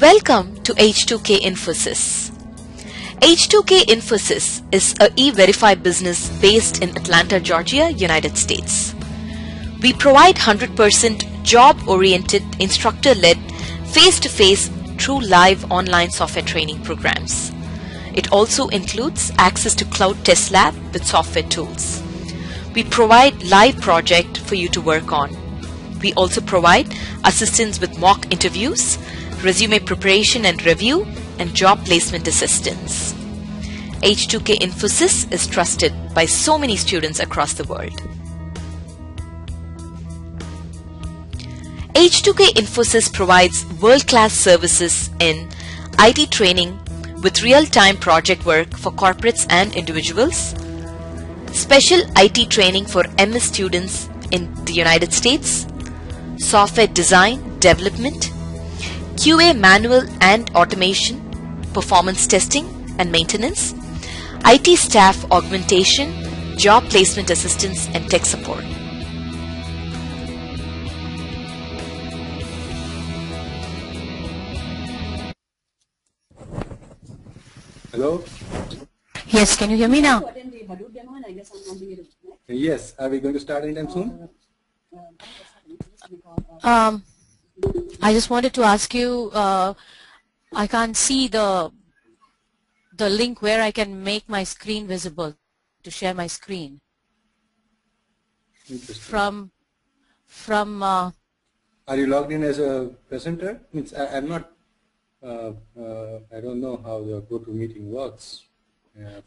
Welcome to H2K Infosys. H2K Infosys is a e-verify business based in Atlanta, Georgia, United States. We provide 100% job-oriented, instructor-led, face-to-face, through live online software training programs. It also includes access to Cloud Test Lab with software tools. We provide live project for you to work on. We also provide assistance with mock interviews, resume preparation and review, and job placement assistance. H2K Infosys is trusted by so many students across the world. H2K Infosys provides world-class services in IT training with real-time project work for corporates and individuals, special IT training for MS students in the United States, software design, development, QA manual and automation, performance testing and maintenance, IT staff augmentation, job placement assistance and tech support. Hello? Yes, can you hear me now? Yes, are we going to start anytime soon? I just wanted to ask you, I can't see the link where I can make my screen visible, to share my screen. From Are you logged in as a presenter? I'm not... I don't know how the GoToMeeting works.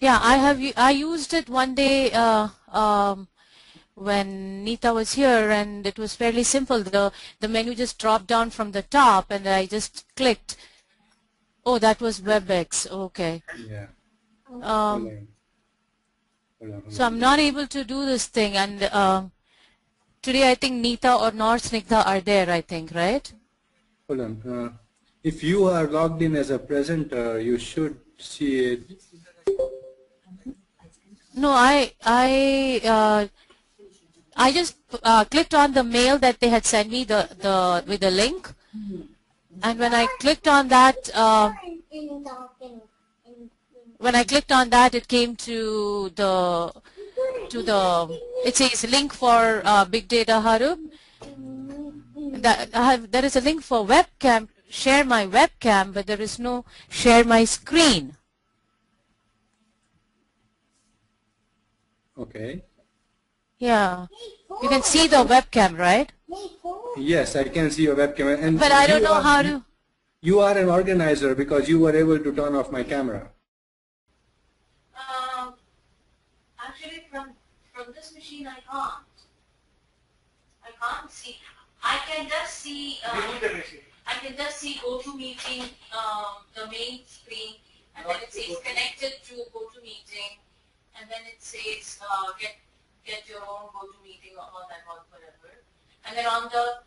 Yeah, I used it one day when Neeta was here, and it was fairly simple. The menu just dropped down from the top, and I just clicked. Oh, that was WebEx. Okay. Yeah. Hold on. So I'm not able to do this thing, and today I think Neeta or Norsnigdha are there. I think, right? Hold on. If you are logged in as a presenter, you should see it. No, I just clicked on the mail that they had sent me the with the link, and when I clicked on that, it came to the it says link for Big Data Hadoop. There is a link for webcam. Share my webcam, but there is no share my screen. Okay. Yeah. You can see the webcam, right? Yes, I can see your webcam. And but I don't know how to... You are an organizer because you were able to turn off my camera. Actually, from this machine, I can't. I can't see. I can just see... I can just see GoToMeeting, the main screen, and then it says connected to GoToMeeting, and then it says get your own GoToMeeting or that one, whatever. And then on the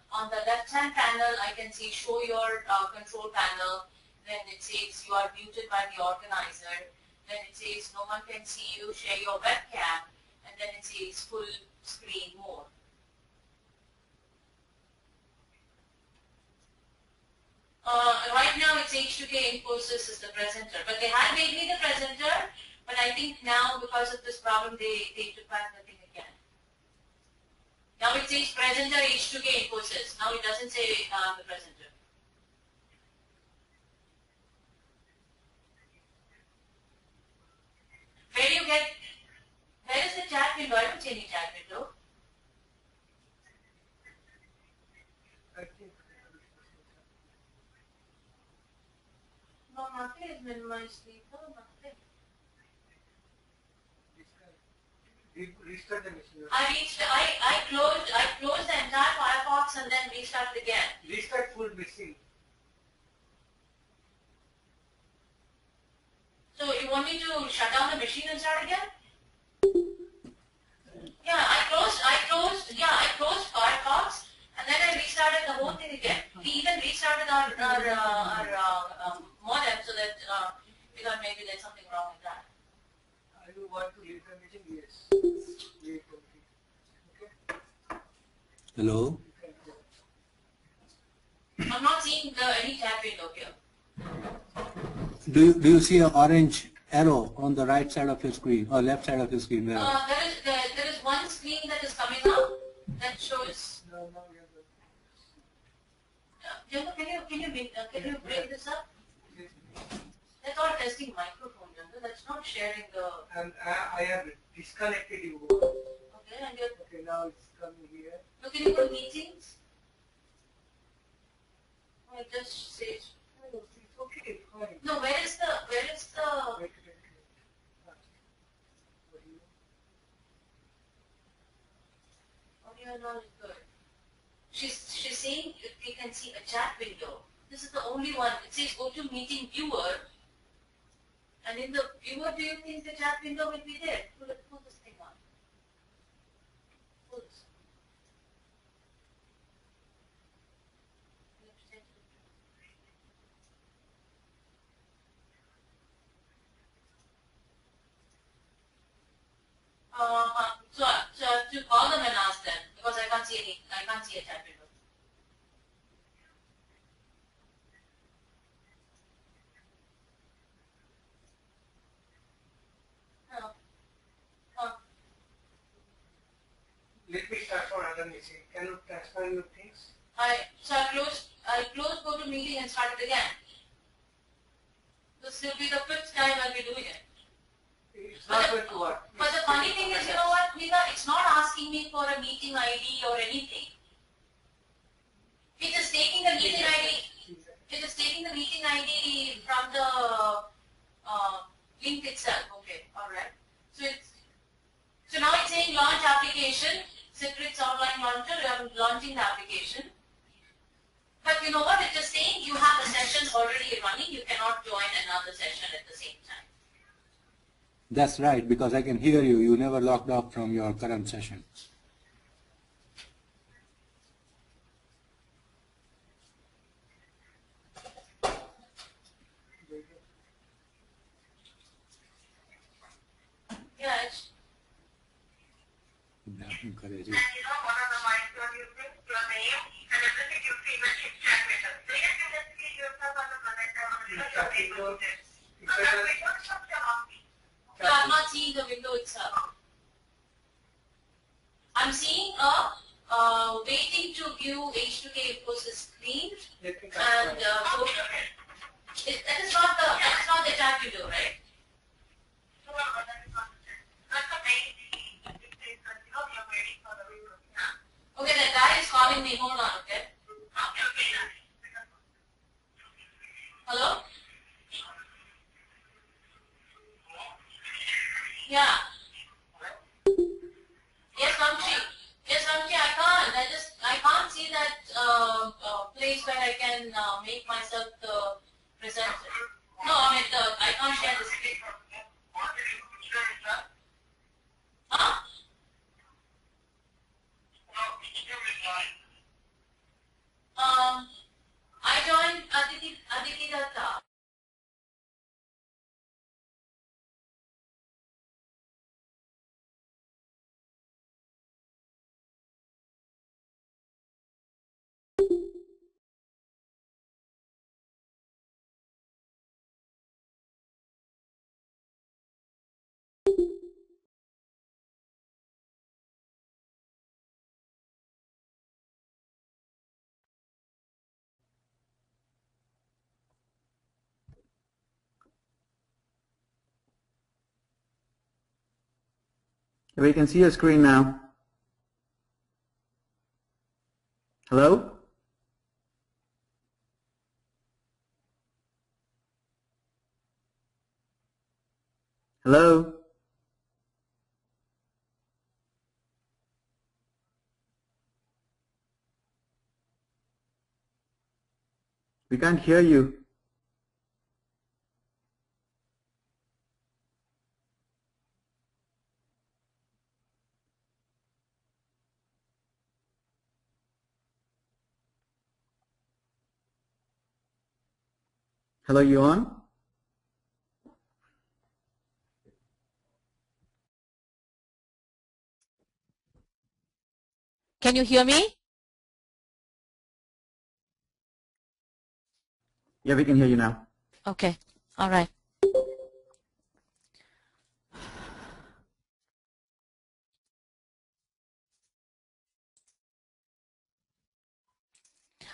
left hand panel, I can see show your control panel. Then it says you are muted by the organizer. Then it says no one can see you. Share your webcam, and then it says full screen mode. Right now it's H2K Infosys is the presenter, but they had made me the presenter, but I think now because of this problem they took back the thing again. Now it says presenter H2K Infosys, now it doesn't say the presenter. Where is the chat window? I don't see any chat window. Nothing is minimized. I closed the entire Firefox and then restarted again. Restart full machine. So you want me to shut down the machine and start again? Yeah, I closed Firefox and then I restarted the whole thing again. We even restarted our modem so that we thought maybe there's something wrong with that. I do want to leave the meeting, yes. Okay. Hello? I'm not seeing any chat window here. Do you see an orange arrow on the right side of your screen or left side of your screen? There, there is one screen that is coming up that shows. Can you break this up? That's all testing microphone, Janda. That's not sharing the. And I have disconnected you. Okay, and you're. Okay, now it's coming here. So can you go to meetings? I just say. No, it's okay, fine. No, where is the? Audio not good. She's saying you can see a chat window. This is the only one. It says go to meeting viewer. And in the viewer, do you think the chat window will be there? Pull this thing on. Pull this. So I have to call them and ask them because I can't see any. I can't see a chat window. Let me start for another meeting. Can you transfer your things? I closed go to meeting and started again. This will be the fifth time I'll be doing it. It's not going to work. But the funny thing is, you know what, Neeta, it's not asking me for a meeting ID or anything. It is taking the meeting ID. It is taking the meeting ID from the link itself. Okay, all right. So now it's saying launch application. Secrets online launcher. I'm launching the application. But you know what? It is saying you have a session already running. You cannot join another session at the same time. That's right, because I can hear you. You never logged off from your current session. Yes. That encourages. And you know, one of the milestones you bring your name and everything you see will hit chat window. So you can just see yourself on the connector on your table. So that window comes along. So I'm not seeing the window itself. I'm seeing a waiting to view H2K Infosys screen and that is not the chat window, right? No, that is not the chat. That's the main thing. It says continue, you're waiting for the window. Okay, the guy is calling me. Hold on, okay? Okay. Hello? Yeah. Yes, Vamshi. Yes, Vamshi, I can't. I can't see that place where I can make myself present. No, I mean, I can't share the screen. Huh? I joined Aditi Datta. We can see your screen now. Hello? Hello? We can't hear you. Hello, you on? Can you hear me? Yeah, we can hear you now. Okay. All right.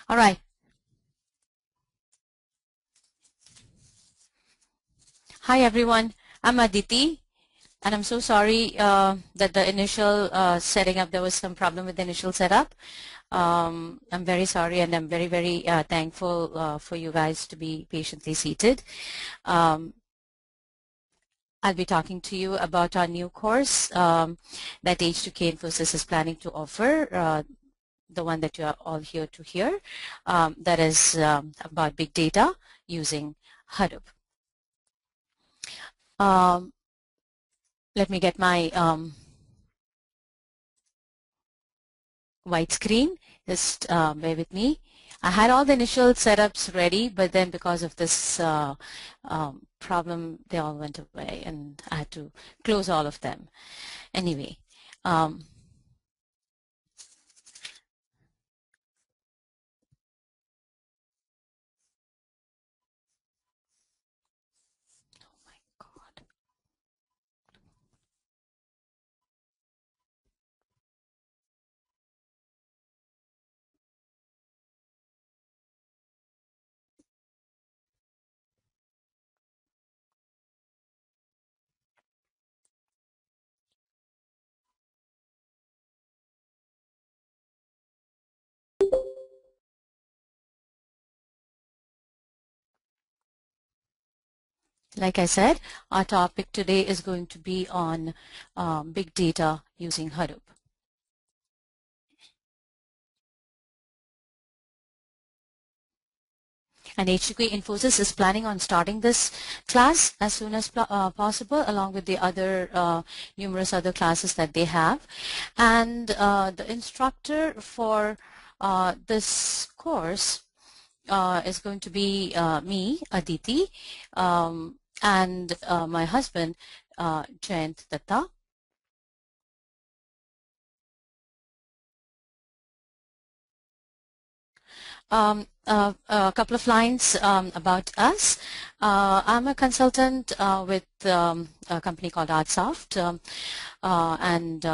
All right. Hi, everyone. I'm Aditi, and I'm so sorry that the initial setting up, there was some problem with the initial setup. I'm very sorry, and I'm very, very thankful for you guys to be patiently seated. I'll be talking to you about our new course that H2K Infosys is planning to offer, the one that you are all here to hear, that is about big data using Hadoop. Let me get my white screen. Just bear with me. I had all the initial setups ready, but then because of this problem, they all went away, and I had to close all of them. Anyway, like I said, our topic today is going to be on big data using Hadoop. And H2K Infosys is planning on starting this class as soon as possible, along with the other numerous other classes that they have. And the instructor for this course is going to be me, Aditi, and my husband, Jayant Datta. A couple of lines about us. I'm a consultant with a company called Artsoft, and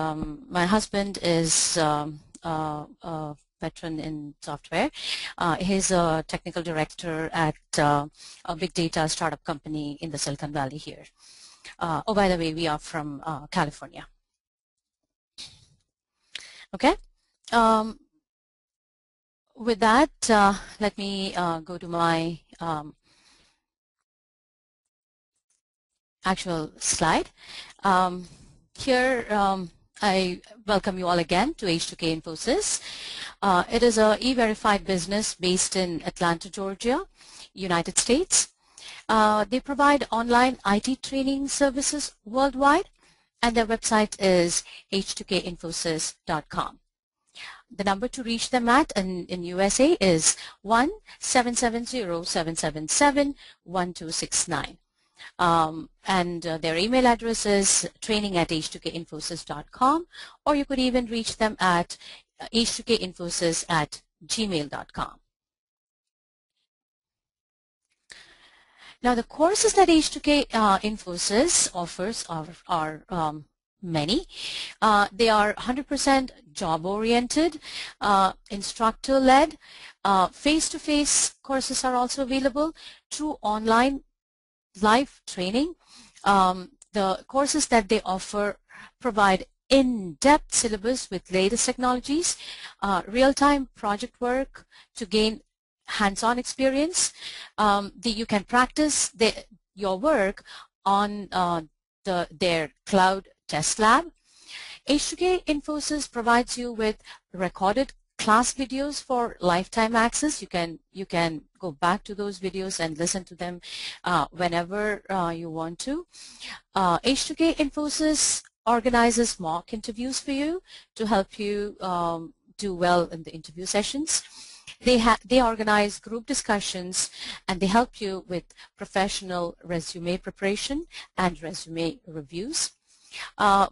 my husband is a veteran in software. He's a technical director at a big data startup company in the Silicon Valley here. Oh, by the way, we are from California. Okay. With that, let me go to my actual slide. Here, I welcome you all again to H2K Infosys. It is a e-verified business based in Atlanta, Georgia, United States. They provide online IT training services worldwide, and their website is h2kinfosys.com. The number to reach them at in USA is 1-770-777-1269. And their email address is training@h2kinfosys.com, or you could even reach them at h2kinfosys@gmail.com. Now, the courses that H2K Infosys offers are many. They are 100% job-oriented, instructor-led. Face-to-face courses are also available through online live training. The courses that they offer provide in-depth syllabus with latest technologies, real-time project work to gain hands-on experience. You can practice your work on their cloud test lab. H2K Infosys provides you with recorded class videos for lifetime access. You can go back to those videos and listen to them whenever you want to. H2K Infosys organizes mock interviews for you to help you do well in the interview sessions. They organize group discussions, and they help you with professional resume preparation and resume reviews.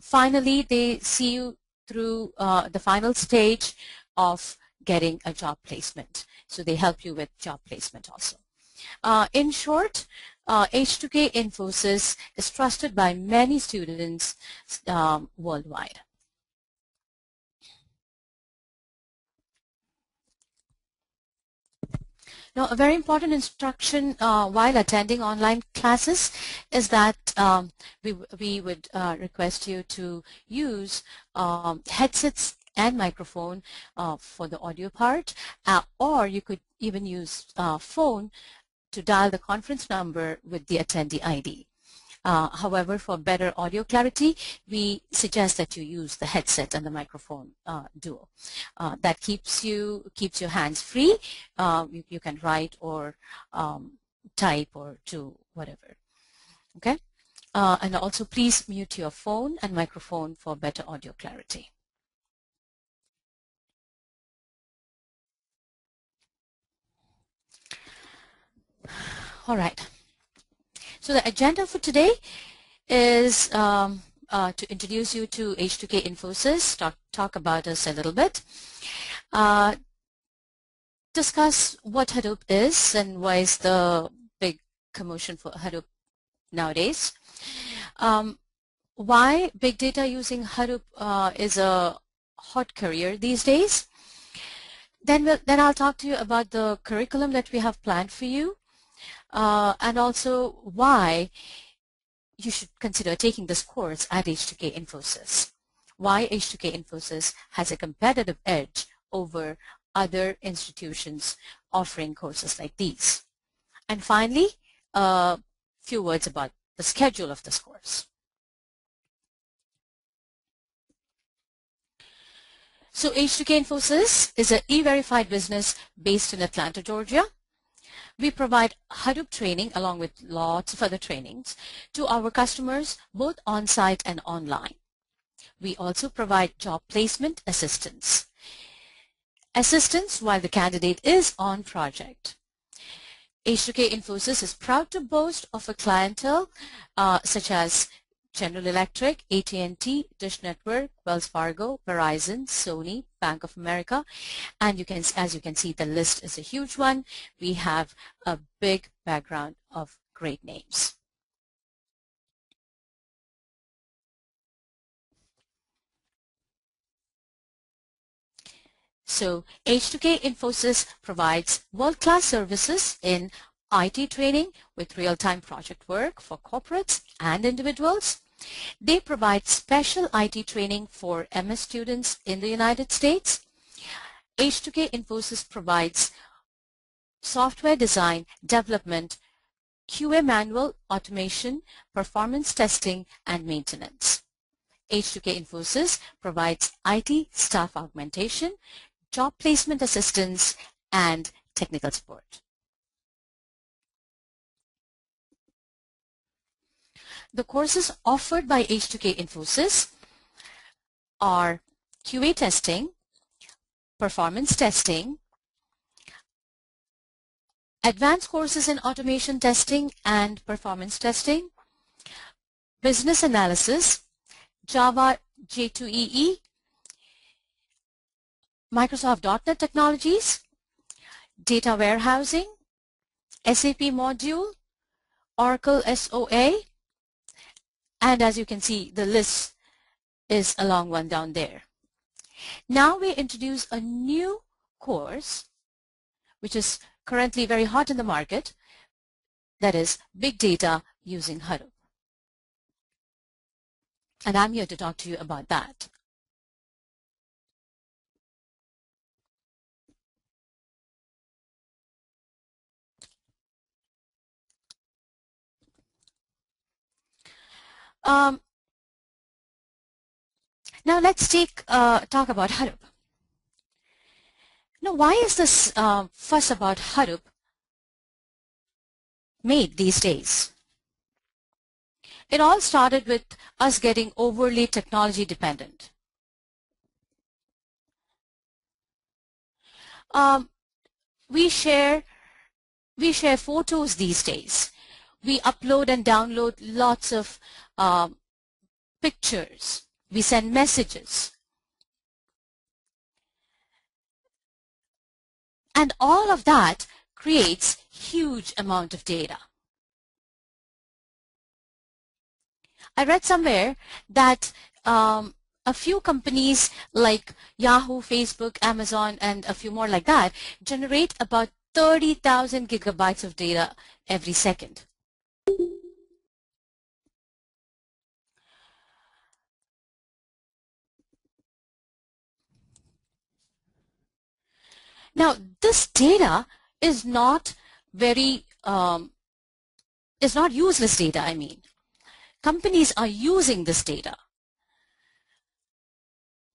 Finally, they see you through the final stage of getting a job placement. So they help you with job placement also. In short, H2K Infosys is trusted by many students worldwide. Now, a very important instruction while attending online classes is that we would request you to use headsets and microphone for the audio part, or you could even use phone to dial the conference number with the attendee ID. However, for better audio clarity, we suggest that you use the headset and the microphone duo. That keeps your hands free. You can write or type or do whatever. Okay, and also please mute your phone and microphone for better audio clarity. All right. So the agenda for today is to introduce you to H2K Infosys, talk about us a little bit, discuss what Hadoop is and why is the big commotion for Hadoop nowadays, why big data using Hadoop is a hot career these days. Then I'll talk to you about the curriculum that we have planned for you. And also why you should consider taking this course at H2K Infosys. Why H2K Infosys has a competitive edge over other institutions offering courses like these. And finally, a few words about the schedule of this course. So H2K Infosys is an e-verified business based in Atlanta, Georgia. We provide Hadoop training along with lots of other trainings to our customers both on-site and online. We also provide job placement assistance. Assistance while the candidate is on project. H2K Infosys is proud to boast of a clientele such as General Electric, AT&T, Dish Network, Wells Fargo, Verizon, Sony, Bank of America, and as you can see, the list is a huge one. We have a big background of great names. So H2K Infosys provides world-class services in IT training with real-time project work for corporates and individuals. They provide special IT training for MS students in the United States. H2K Infosys provides software design, development, QA manual, automation, performance testing, and maintenance. H2K Infosys provides IT staff augmentation, job placement assistance, and technical support. The courses offered by H2K Infosys are QA testing, performance testing, advanced courses in automation testing and performance testing, business analysis, Java J2EE, Microsoft.NET technologies, data warehousing, SAP module, Oracle SOA, and as you can see, the list is a long one down there. Now we introduce a new course, which is currently very hot in the market, that is Big Data using Hadoop. And I'm here to talk to you about that. Now let's talk about Hadoop. Now, why is this fuss about Hadoop made these days? It all started with us getting overly technology dependent. We share photos these days. We upload and download lots of pictures. We send messages. And all of that creates huge amount of data. I read somewhere that a few companies like Yahoo, Facebook, Amazon, and a few more like that generate about 30,000 gigabytes of data every second. Now, this data is not very is not useless data. I mean, companies are using this data.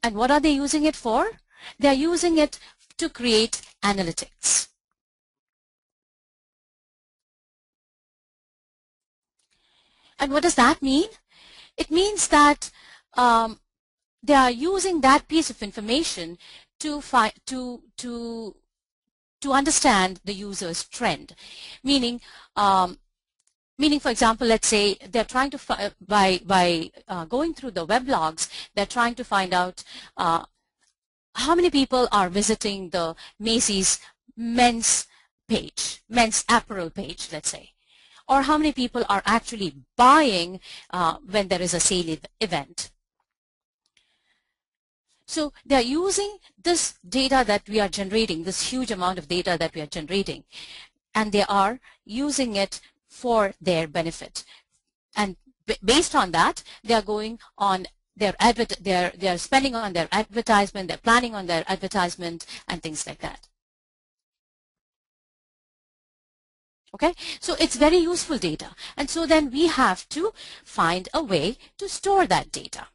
And what are they using it for? They are using it to create analytics. And what does that mean? It means that they are using that piece of information to understand the user's trend, meaning. Meaning, for example, let's say they're trying to, by going through the weblogs, they're trying to find out how many people are visiting the Macy's men's page, men's apparel page, let's say, or how many people are actually buying when there is a sale event. So they're using this data that we are generating, this huge amount of data that we are generating, and they are using it for their benefit, and based on that, they are going on they are spending on their advertisement, they're planning on their advertisement, and things like that. Okay, so it's very useful data, and so then we have to find a way to store that data.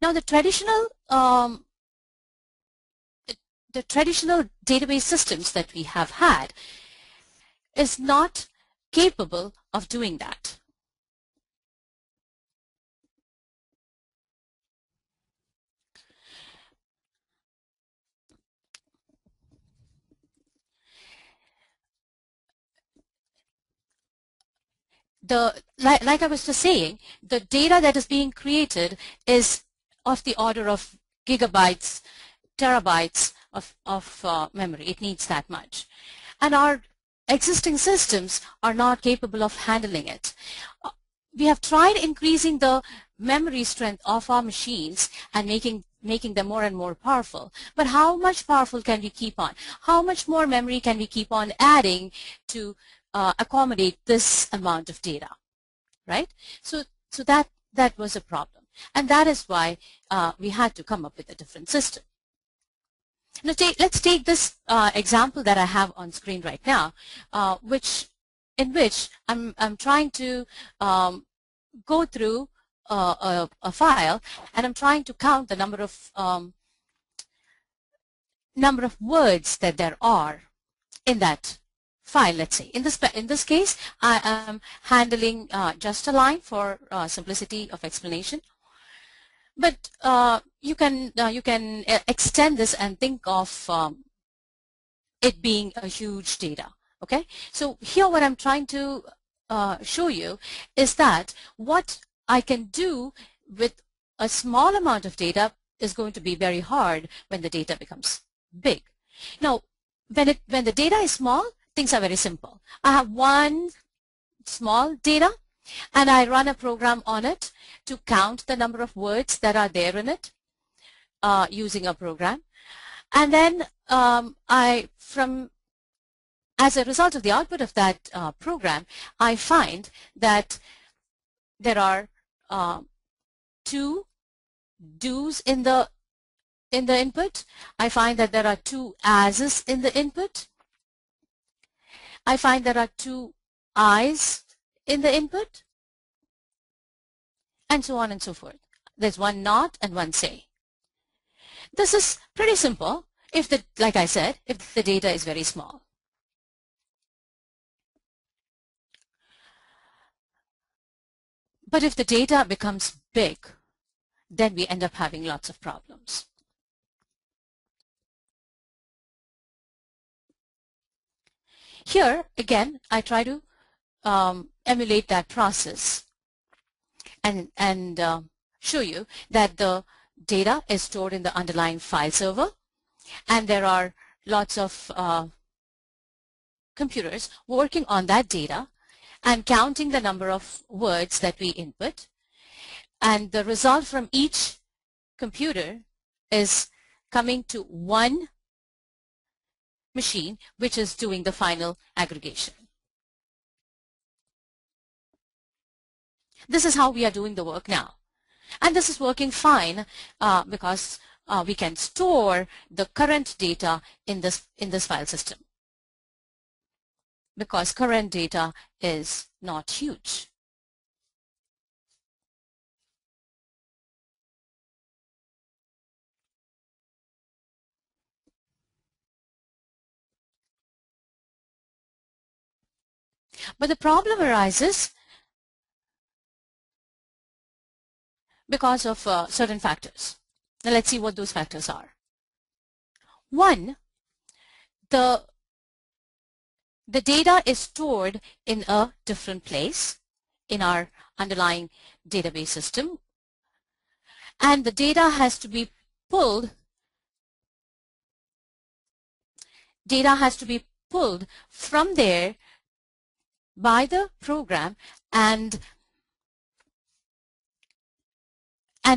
Now, the traditional database systems that we have had is not capable of doing that. Like I was just saying, the data that is being created is of the order of gigabytes, terabytes of memory. It needs that much, and our existing systems are not capable of handling it. We have tried increasing the memory strength of our machines and making them more and more powerful. But how much powerful can we keep on? How much more memory can we keep on adding to accommodate this amount of data, right? So that was a problem, and that is why we had to come up with a different system. Now let's take this example that I have on screen right now, in which I'm trying to go through a file, and I'm trying to count the number of words that there are in that file. Let's say in this case, I am handling just a line for simplicity of explanation. But you can extend this and think of it being a huge data. Okay, so here what I'm trying to show you is that what I can do with a small amount of data is going to be very hard when the data becomes big. Now, when the data is small, things are very simple. I have one small data, and I run a program on it to count the number of words that are there in it using a program, and then as a result of the output of that program, I find that there are two do's in the input. I find that there are two as's in the input. I find there are two I's in the input, and so on and so forth. There's one not and one say. This is pretty simple if the, like I said, if the data is very small. But if the data becomes big, then we end up having lots of problems. Here again, I try to emulate that process and show you that the data is stored in the underlying file server, and there are lots of computers working on that data, and counting the number of words that we input. And the result from each computer is coming to one machine, which is doing the final aggregation. This is how we are doing the work now. And this is working fine because we can store the current data in this file system, because current data is not huge. But the problem arises because of certain factors. Now let's see what those factors are. One, the data is stored in a different place in our underlying database system, and the data has to be pulled. Data has to be pulled from there by the program and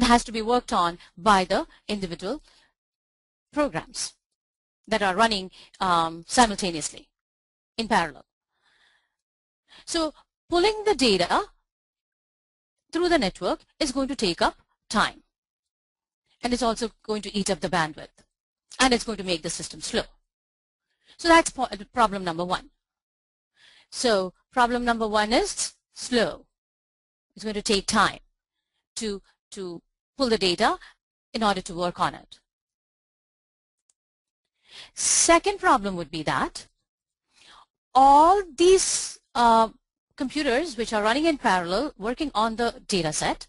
has to be worked on by the individual programs that are running simultaneously in parallel. So pulling the data through the network is going to take up time, and it's also going to eat up the bandwidth, and it's going to make the system slow. So that's problem number one. So problem number one is slow. It's going to take time to pull the data in order to work on it. Second problem would be that all these computers which are running in parallel working on the data set,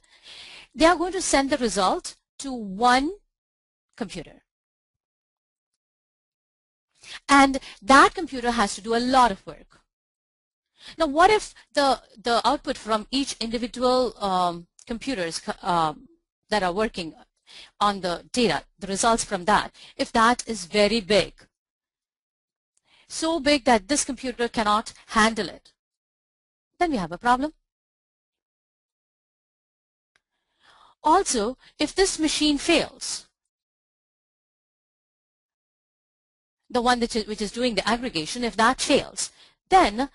they are going to send the result to one computer. And that computer has to do a lot of work. Now what if the output from each individual computers that are working on the data, the results from that, if that is very big, so big that this computer cannot handle it, then we have a problem. Also, if this machine fails, the one which is doing the aggregation, if that fails, then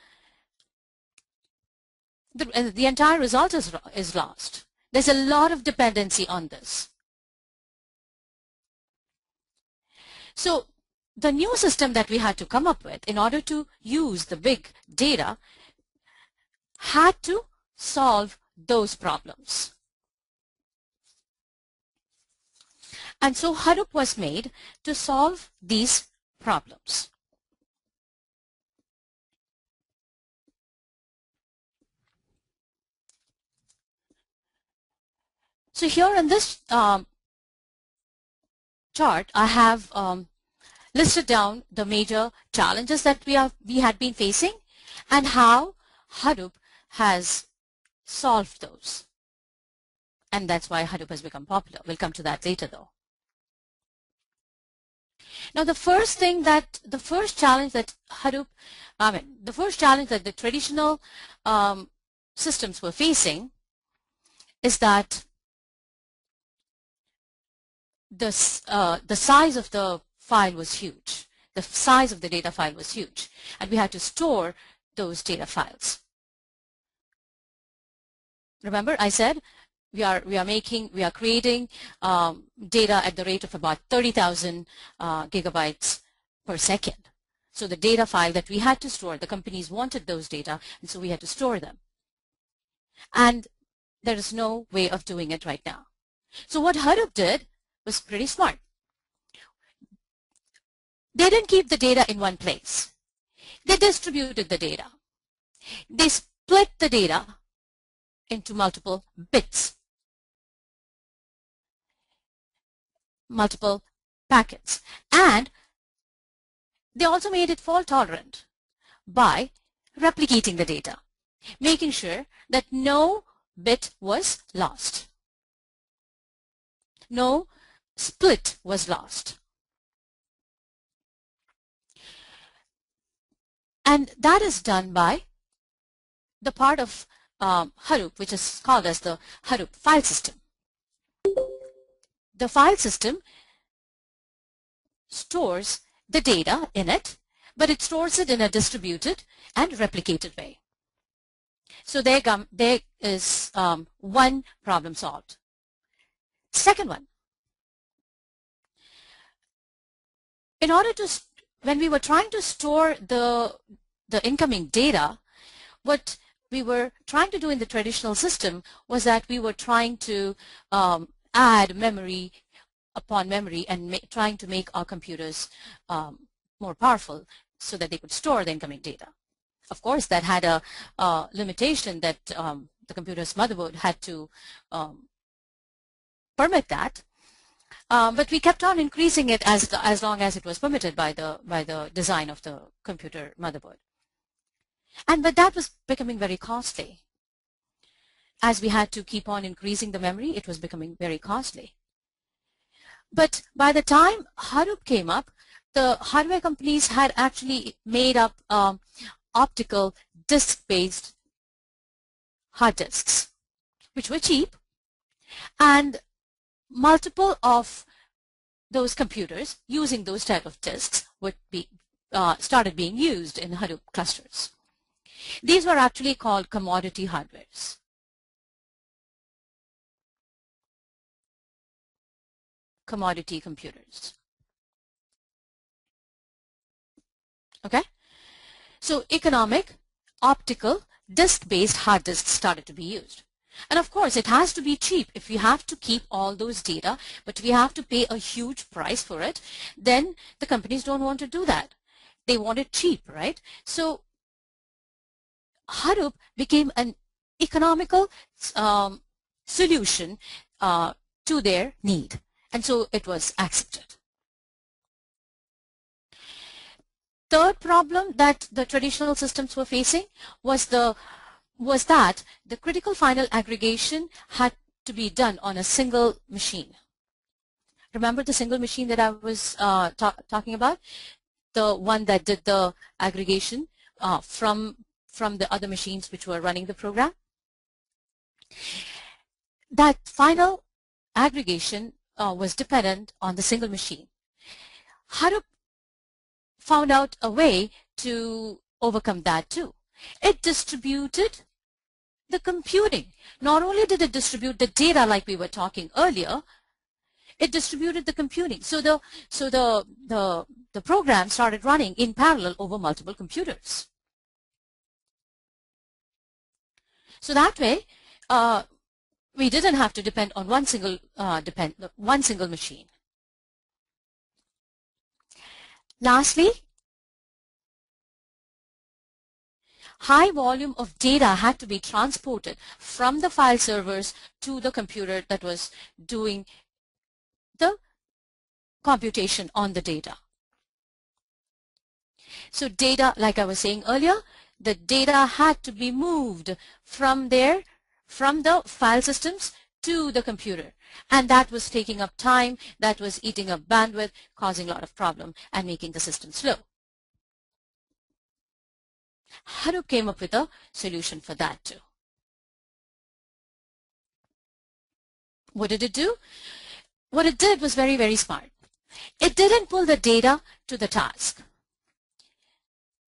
the entire result is lost. There's a lot of dependency on this. So the new system that we had to come up with in order to use the big data had to solve those problems. And so Hadoop was made to solve these problems. So here in this chart, I have listed down the major challenges that we had been facing and how Hadoop has solved those. And that's why Hadoop has become popular. We'll come to that later though. Now the first challenge that the traditional systems were facing is that the size of the file was huge. The size of the data file was huge, and we had to store those data files. Remember, I said we are creating data at the rate of about 30,000 gigabytes per second. So the data file that we had to store, the companies wanted those data, and so we had to store them. And there is no way of doing it right now. So what Hadoop did was pretty smart. They didn't keep the data in one place. They distributed the data. They split the data into multiple bits, multiple packets, and they also made it fault tolerant by replicating the data, making sure that no bit was lost. No split was lost. And that is done by the part of Hadoop, which is called as the Hadoop file system. The file system stores the data in it, but it stores it in a distributed and replicated way. So there is one problem solved. Second one, in order to, when we were trying to store the incoming data, what we were trying to do in the traditional system was that we were trying to add memory upon memory and trying to make our computers more powerful so that they could store the incoming data. Of course, that had a limitation that the computer's motherboard had to permit that, but we kept on increasing it as long as it was permitted by the design of the computer motherboard. But that was becoming very costly. As we had to keep on increasing the memory, it was becoming very costly. But by the time Hadoop came up, the hardware companies had actually made up optical disk-based hard disks, which were cheap, and multiple of those computers using those type of disks would be started being used in Hadoop clusters. These were actually called commodity hardwares. Commodity computers. Okay? So economic, optical, disk-based hard disks started to be used. And of course, it has to be cheap. If we have to keep all those data, but we have to pay a huge price for it, then the companies don't want to do that. They want it cheap, right? So Hadoop became an economical solution to their need. And so it was accepted. Third problem that the traditional systems were facing was that the critical final aggregation had to be done on a single machine. Remember the single machine that I was talking about? The one that did the aggregation from the other machines which were running the program? That final aggregation was dependent on the single machine. Hadoop found out a way to overcome that too. It distributed the computing. Not only did it distribute the data like we were talking earlier, it distributed the computing. So the program started running in parallel over multiple computers. So that way, we didn't have to depend on one single machine. Lastly, high volume of data had to be transported from the file servers to the computer that was doing the computation on the data. So data, like I was saying earlier, the data had to be moved from the file systems to the computer. And that was taking up time, that was eating up bandwidth, causing a lot of problem and making the system slow. Hadoop came up with a solution for that too. What did it do? What it did was very, very smart. It didn't pull the data to the task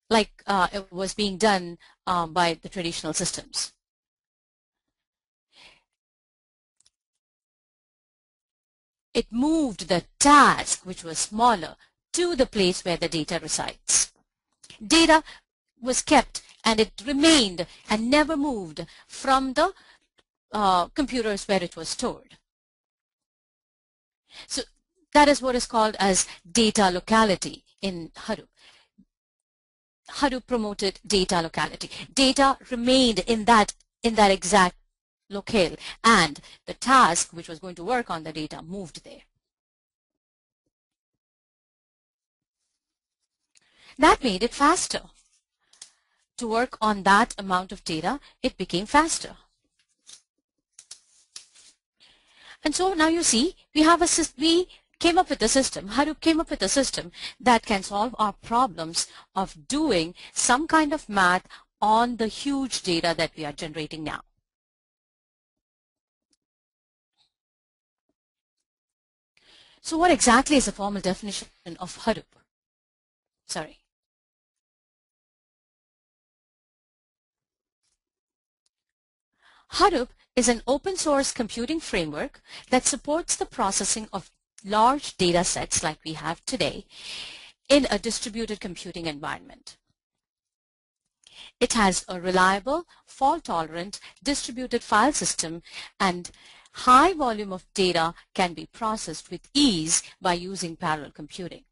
like it was being done by the traditional systems. It moved the task, which was smaller, to the place where the data resides. Data was kept and it remained and never moved from the computers where it was stored. So that is what is called as data locality in Hadoop. Hadoop promoted data locality. Data remained in that exact locale, and the task which was going to work on the data moved there. That made it faster. To work on that amount of data, it became faster. And so now you see, we came up with a system, Hadoop came up with a system that can solve our problems of doing some kind of math on the huge data that we are generating now. So what exactly is the formal definition of Hadoop? Sorry. Hadoop is an open source computing framework that supports the processing of large data sets like we have today in a distributed computing environment. It has a reliable, fault-tolerant, distributed file system, and high volume of data can be processed with ease by using parallel computing.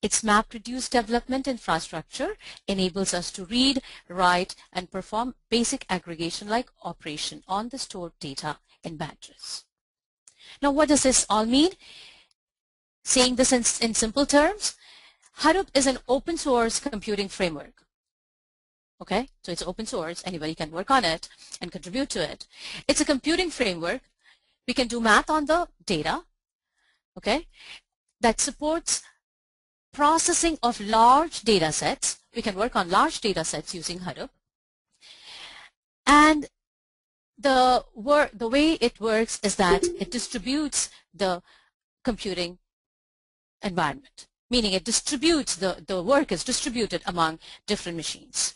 Its MapReduce development infrastructure enables us to read, write, and perform basic aggregation-like operation on the stored data in batches. Now, what does this all mean? Saying this in simple terms, Hadoop is an open source computing framework. Okay, so it's open source, anybody can work on it and contribute to it. It's a computing framework. We can do math on the data, okay, that supports processing of large data sets. We can work on large data sets using Hadoop. And the way it works is that it distributes the computing environment, meaning it distributes, the work is distributed among different machines.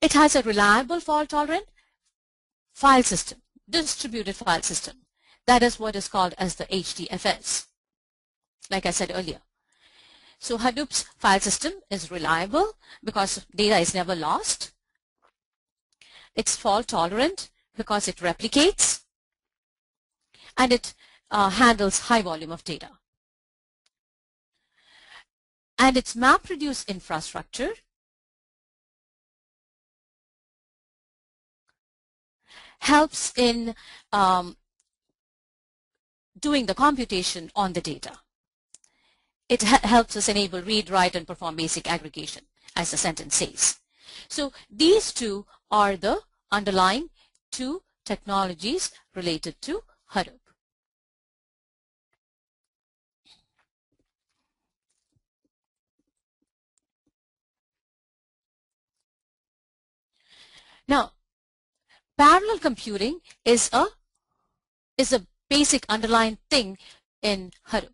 It has a reliable fault-tolerant file system, distributed file system. That is what is called as the HDFS, like I said earlier. So Hadoop's file system is reliable because data is never lost. It's fault-tolerant because it replicates, and it handles high volume of data. And its MapReduce infrastructure helps in doing the computation on the data. It helps us enable read, write, and perform basic aggregation, as the sentence says. So these two are the underlying two technologies related to Hadoop. Now, parallel computing is a basic underlying thing in Hadoop.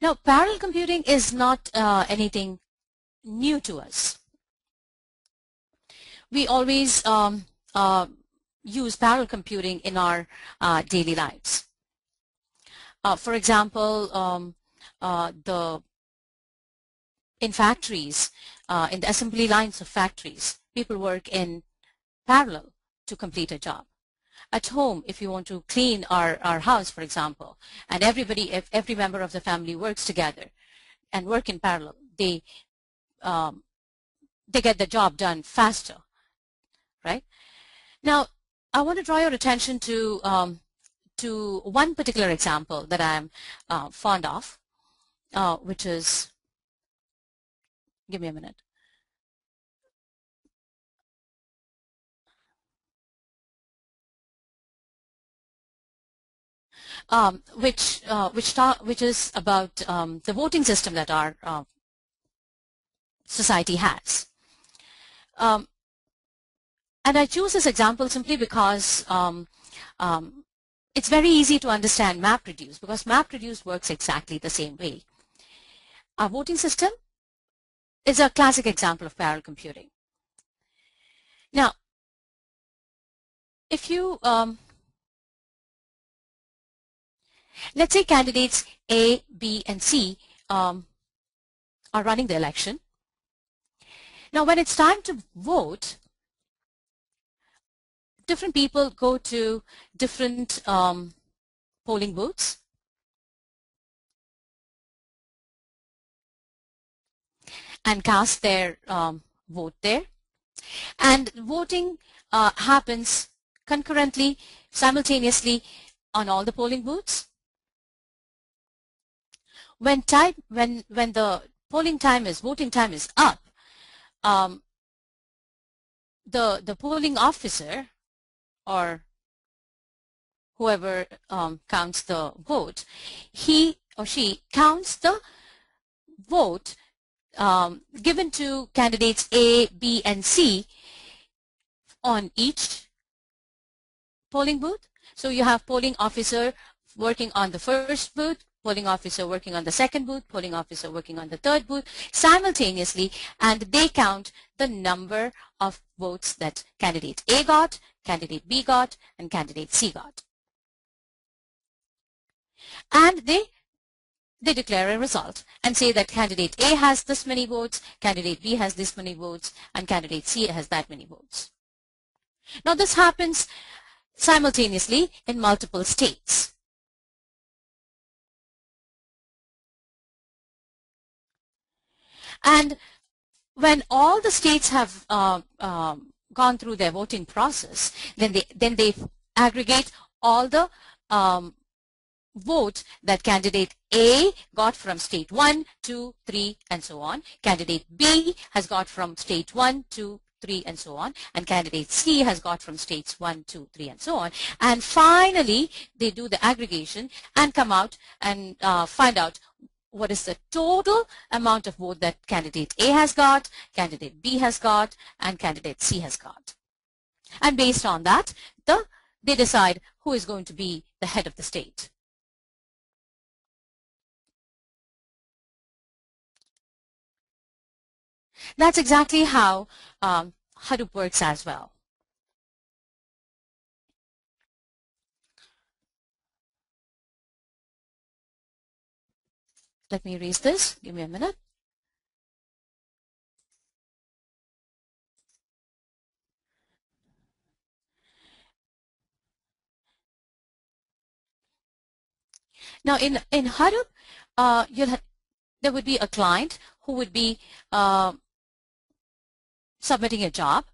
Now, parallel computing is not anything new to us. We always use parallel computing in our daily lives. For example, in factories, in the assembly lines of factories, people work in parallel to complete a job. At home, if you want to clean our house, for example, and if every member of the family works together and work in parallel, they get the job done faster, right? Now, I want to draw your attention to one particular example that I am fond of, which is, give me a minute. Which is about the voting system that our society has. And I choose this example simply because it's very easy to understand MapReduce, because MapReduce works exactly the same way. Our voting system is a classic example of parallel computing. Now, if you let's say candidates A, B, and C are running the election. Now, when it's time to vote, different people go to different polling booths. And cast their vote there. And voting happens concurrently, simultaneously on all the polling booths. When the voting time is up, the polling officer or whoever counts the vote, he or she counts the vote given to candidates A, B, and C on each polling booth. So you have polling officer working on the first booth, polling officer working on the second booth, polling officer working on the third booth simultaneously, and they count the number of votes that candidate A got, candidate B got, and candidate C got. And they declare a result and say that candidate A has this many votes, candidate B has this many votes, and candidate C has that many votes. Now this happens simultaneously in multiple states. And when all the states have gone through their voting process, then they aggregate all the vote that candidate A got from state 1, 2, 3, and so on. Candidate B has got from state 1, 2, 3, and so on. And candidate C has got from states 1, 2, 3, and so on. And finally, they do the aggregation and come out and find out what is the total amount of vote that candidate A has got, candidate B has got, and candidate C has got. And based on that, they decide who is going to be the head of the state. That's exactly how Hadoop works as well. Let me erase this. Give me a minute. Now, in Hadoop, there would be a client who would be submitting a job,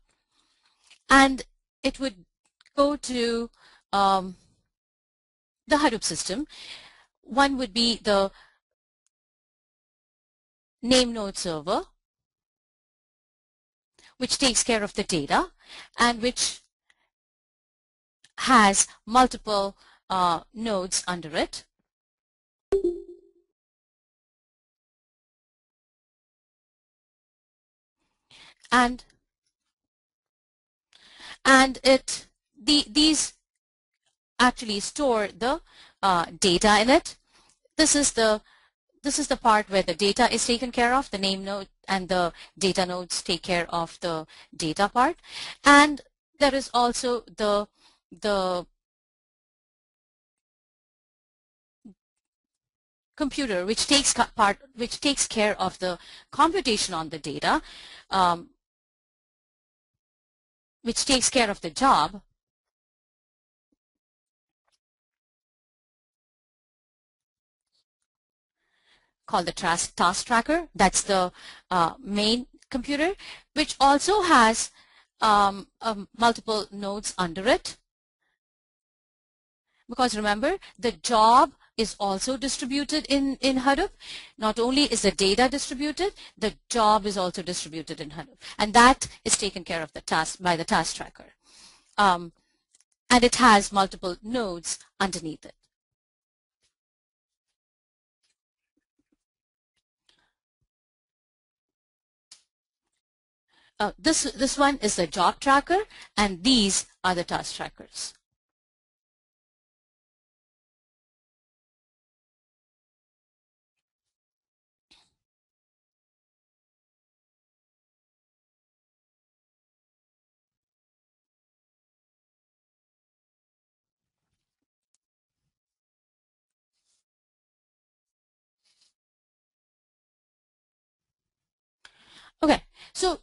and it would go to the Hadoop system. One would be the name node server, which takes care of the data and which has multiple nodes under it. And these actually store the data in it. This is the part where the data is taken care of. The name node and the data nodes take care of the data part, and there is also the computer which takes care of the computation on the data. Which takes care of the job, called the task tracker. That's the main computer, which also has multiple nodes under it. Because remember, the job is also distributed in Hadoop. Not only is the data distributed, the job is also distributed in Hadoop. And that is taken care of by the task tracker. And it has multiple nodes underneath it. This one is the job tracker, and these are the task trackers. Okay, so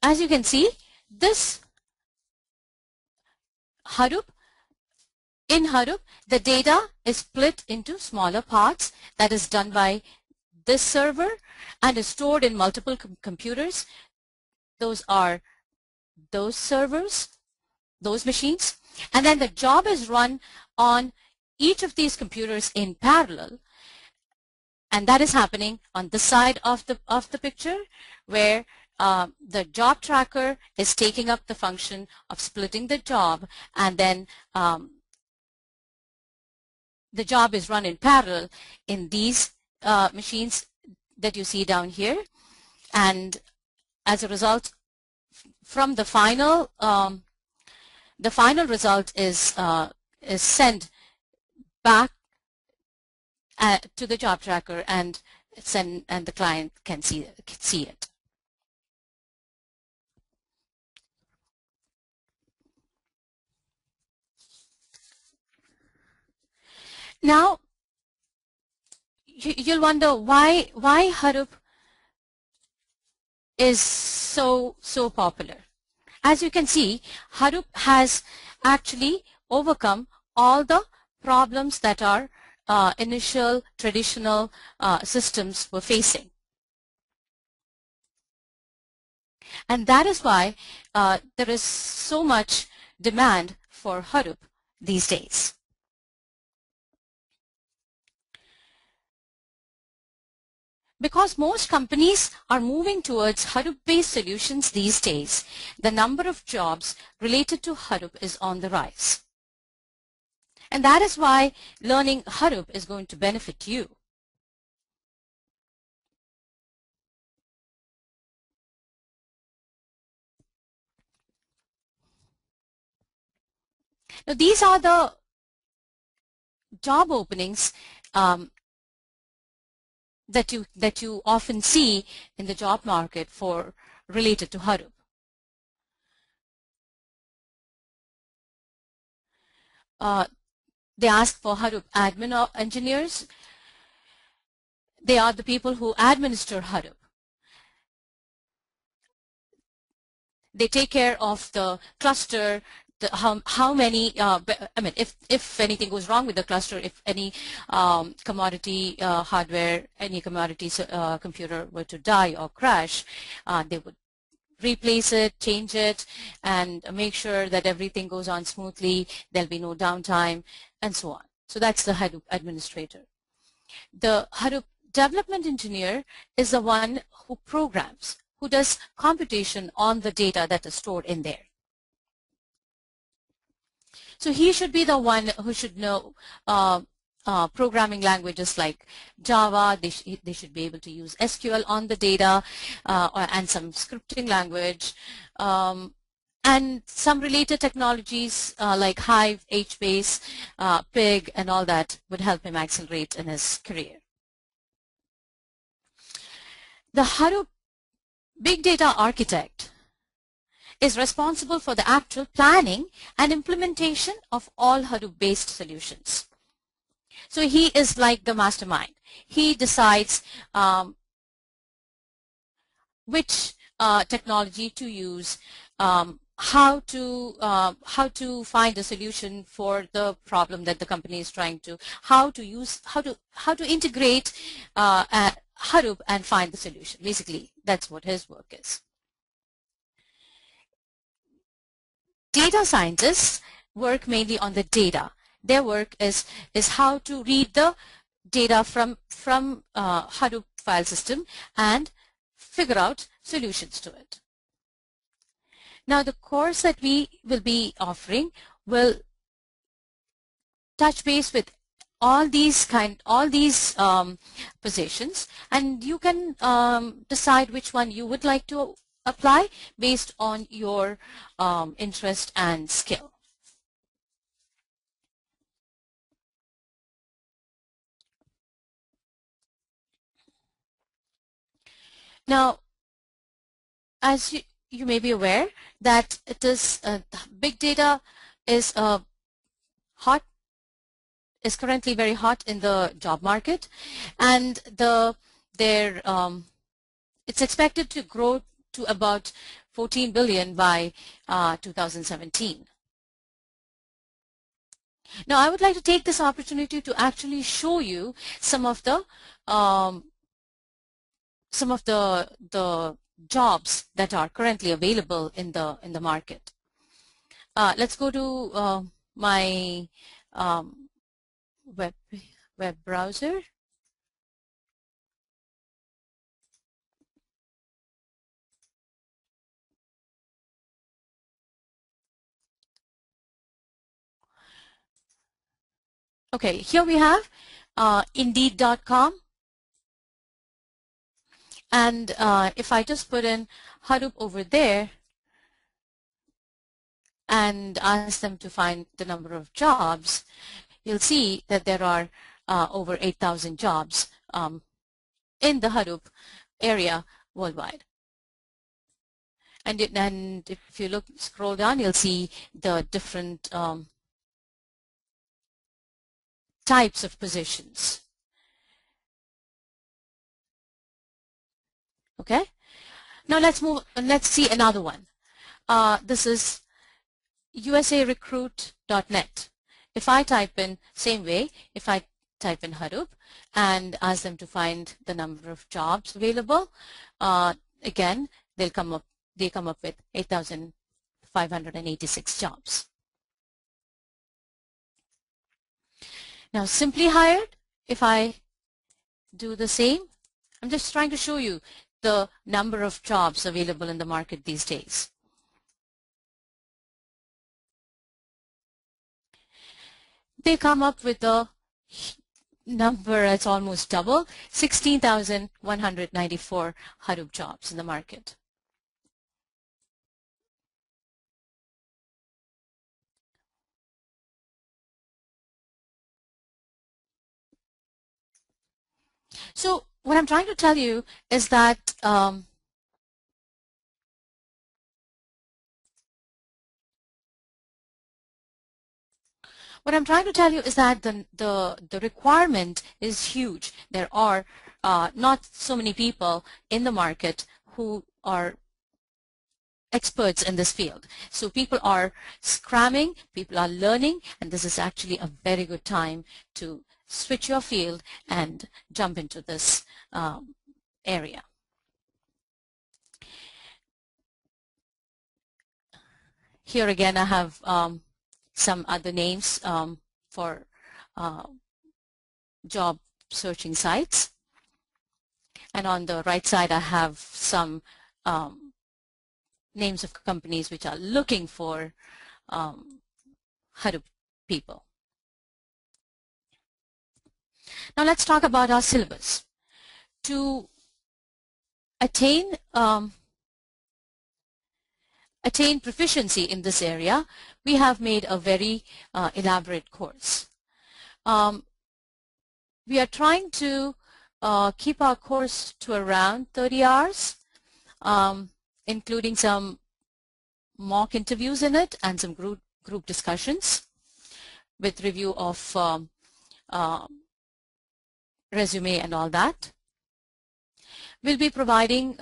as you can see, this Hadoop, in Hadoop, the data is split into smaller parts. That is done by this server and is stored in multiple computers. Those are those servers, those machines. And then the job is run on each of these computers in parallel. And that is happening on this side of the picture, where the job tracker is taking up the function of splitting the job, and then the job is run in parallel in these machines that you see down here. And as a result, from the final result is sent back to the job tracker, and the client can see it. Now, you'll wonder why Hadoop is so popular. As you can see, Hadoop has actually overcome all the problems that our initial traditional systems were facing, and that is why there is so much demand for Hadoop these days. Because most companies are moving towards Hadoop-based solutions these days, the number of jobs related to Hadoop is on the rise. And that is why learning Hadoop is going to benefit you. Now, these are the job openings that you often see in the job market for related to Hadoop. They ask for Hadoop admin engineers. They are the people who administer Hadoop. They take care of the cluster. How many? I mean, if anything goes wrong with the cluster, if any commodity hardware, any commodity computer were to die or crash, they would replace it, change it, and make sure that everything goes on smoothly. There'll be no downtime, and so on. So that's the Hadoop administrator. The Hadoop development engineer is the one who programs, who does computation on the data that is stored in there. So he should be the one who should know programming languages like Java. They should be able to use SQL on the data and some scripting language, and some related technologies like Hive, HBase, Pig, and all that would help him accelerate in his career. The Hadoop Big Data Architect is responsible for the actual planning and implementation of all Hadoop-based solutions. So he is like the mastermind. He decides which technology to use, how to find a solution for the problem that the company is trying to, how to integrate Hadoop and find the solution. Basically, that's what his work is. Data scientists work mainly on the data. Their work is how to read the data from Hadoop file system and figure out solutions to it. Now, the course that we will be offering will touch base with all these positions, and you can decide which one you would like to apply based on your interest and skill. Now, as you may be aware, that it is big data is currently very hot in the job market, and it's expected to grow to about 14 billion by 2017. Now, I would like to take this opportunity to actually show you some of the jobs that are currently available in the market. Let's go to my web browser. Okay, here we have Indeed.com. And if I just put in Hadoop over there and ask them to find the number of jobs, you'll see that there are over 8,000 jobs in the Hadoop area worldwide. And if you look, scroll down, you'll see the different types of positions. Okay, now let's move. Let's see another one. This is usaRecruit.net. If I type in same way, if I type in Hadoop and ask them to find the number of jobs available, again they come up with 8,586 jobs. Now Simply Hired, if I do the same, I'm just trying to show you the number of jobs available in the market these days. They come up with a number that's almost double, 16,194 Hadoop jobs in the market. So what I'm trying to tell you is that the requirement is huge. There are not so many people in the market who are experts in this field. So people are scramming, people are learning, and this is actually a very good time to switch your field and jump into this area. Here again I have some other names for job searching sites, and on the right side I have some names of companies which are looking for Hadoop people. Now let's talk about our syllabus. To attain proficiency in this area, we have made a very elaborate course. We are trying to keep our course to around 30 hours, including some mock interviews in it and some group discussions with review of resume and all that. We'll be providing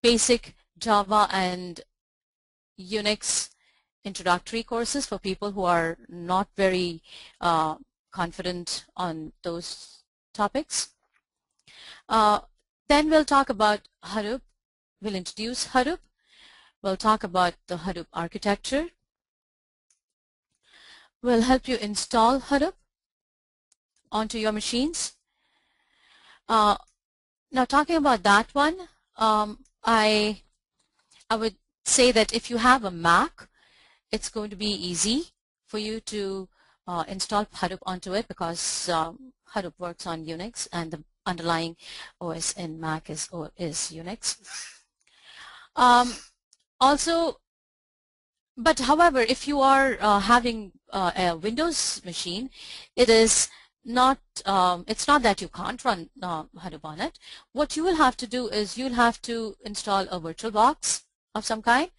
basic Java and Unix introductory courses for people who are not very confident on those topics. Then we'll talk about Hadoop. We'll introduce Hadoop. We'll talk about the Hadoop architecture. We'll help you install Hadoop onto your machines. Now talking about that one, I would say that if you have a Mac, it's going to be easy for you to install Hadoop onto it, because Hadoop works on Unix and the underlying OS in Mac is Unix. However, if you are having a Windows machine, it is not it's not that you can't run Hadoop on it. What you will have to do is you'll have to install a VirtualBox of some kind,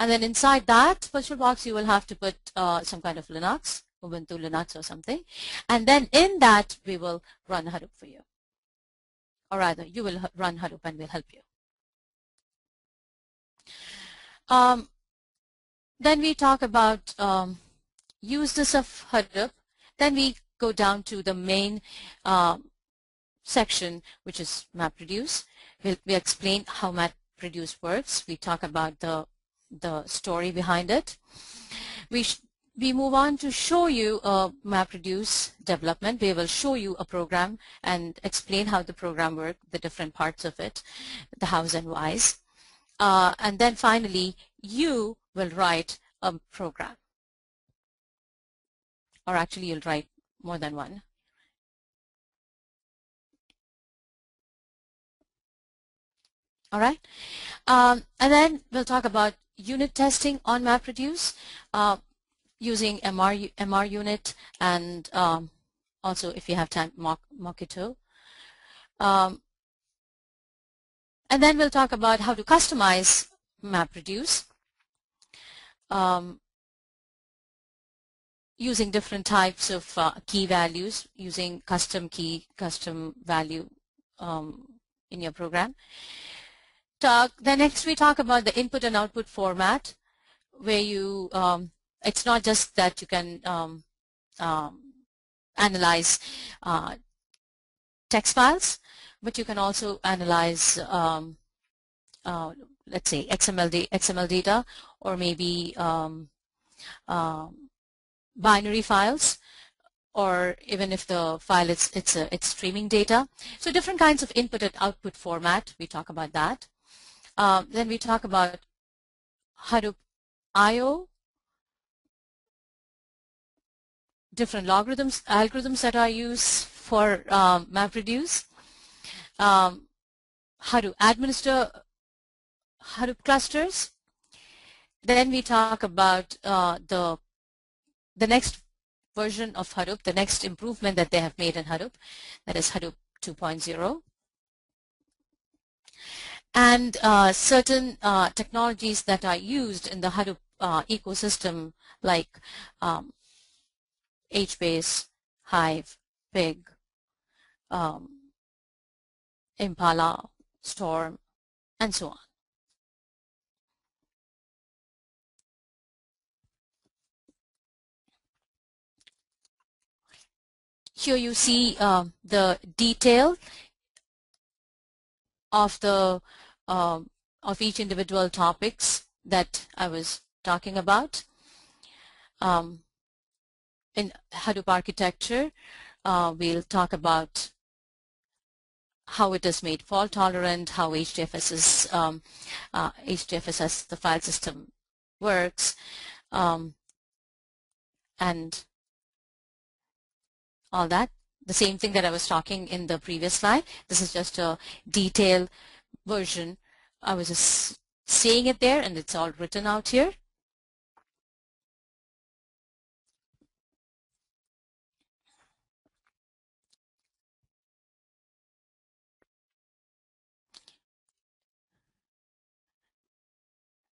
and then inside that VirtualBox you will have to put some kind of Linux, Ubuntu Linux or something, and then in that we will run Hadoop for you, or rather you will run Hadoop and we'll help you. Then we talk about uses of Hadoop. Then we go down to the main section, which is MapReduce. We explain how MapReduce works. We talk about the story behind it. We move on to show you MapReduce development. We will show you a program and explain how the program works, the different parts of it, the hows and whys. And then finally, you will write a program. Or actually, you'll write more than one. All right. And then we'll talk about unit testing on MapReduce using MRUnit and also, if you have time, Mockito. And then we'll talk about how to customize MapReduce using different types of key values, using custom key, custom value in your program. Then next we talk about the input and output format, where you, it's not just that you can analyze text files, but you can also analyze, let's say, XML data, or maybe binary files, or even if the file it's streaming data. So different kinds of input and output format, we talk about that. Then we talk about Hadoop I/O, different algorithms that are used for MapReduce, how to administer Hadoop clusters. Then we talk about the next version of Hadoop, the next improvement that they have made in Hadoop, that is Hadoop 2.0. and certain technologies that are used in the Hadoop ecosystem, like HBase, Hive, Pig, Impala, Storm, and so on. Here you see the detail of the of each individual topics that I was talking about in Hadoop architecture. We'll talk about how it is made fault tolerant, how HDFS is HDFS as the file system works, and all that. The same thing that I was talking in the previous slide. This is just a detailed version. I was just saying it there, and it's all written out here.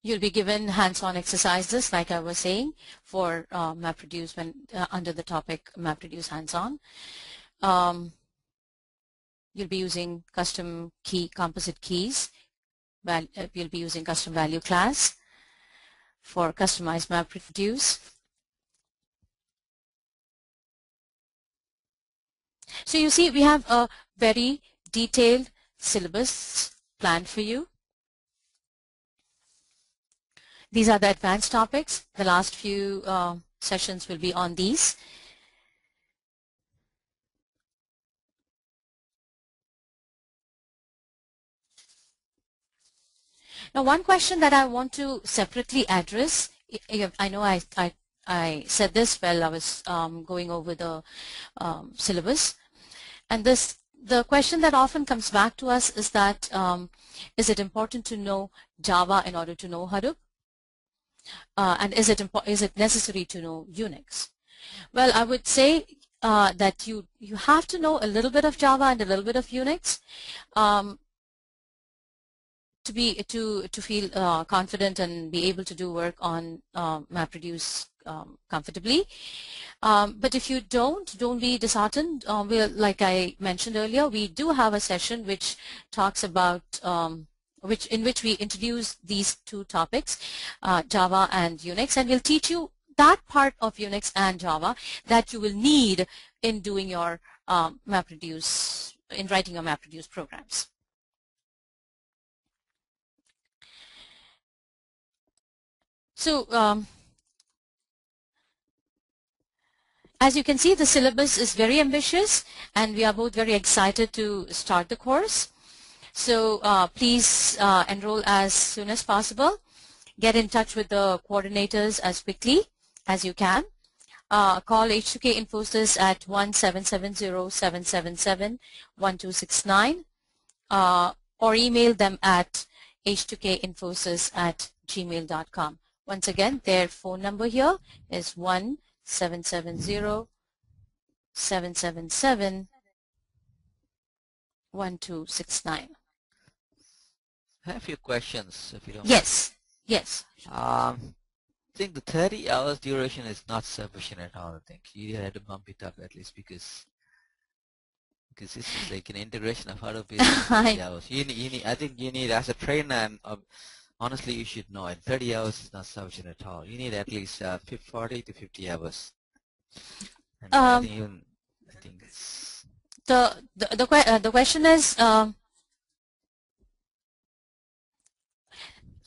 You'll be given hands-on exercises, like I was saying, for MapReduce when under the topic MapReduce hands-on. You'll be using custom key, composite keys. You'll be using custom value class for customized MapReduce. So you see, we have a very detailed syllabus planned for you. These are the advanced topics. The last few sessions will be on these. Now, one question that I want to separately address, I know I said this while I was going over the syllabus, and the question that often comes back to us is that, is it important to know Java in order to know Hadoop? And is it necessary to know Unix? Well, I would say that you have to know a little bit of Java and a little bit of Unix to feel confident and be able to do work on MapReduce comfortably. But if you don't be disheartened. Like I mentioned earlier, we do have a session which talks about in which we introduce these two topics, Java and Unix, and we'll teach you that part of Unix and Java that you will need in doing your MapReduce, in writing your MapReduce programs. So, as you can see, the syllabus is very ambitious, and we are both very excited to start the course. So please enroll as soon as possible. Get in touch with the coordinators as quickly as you can. call H2K Infosys at 1-770-777-1269 or email them at h2kinfosys@gmail.com. Once again, their phone number here is 1-770-777-1269. I have a few questions, if you don't mind. Yes. I think the 30 hours duration is not sufficient at all. I think you had to bump it up at least because this is like an integration of Hadoop is 30 hours. I think you need, as a trainer, honestly, you should know it. 30 hours is not sufficient at all. You need at least 40 to 50 hours. And I think it's the question is.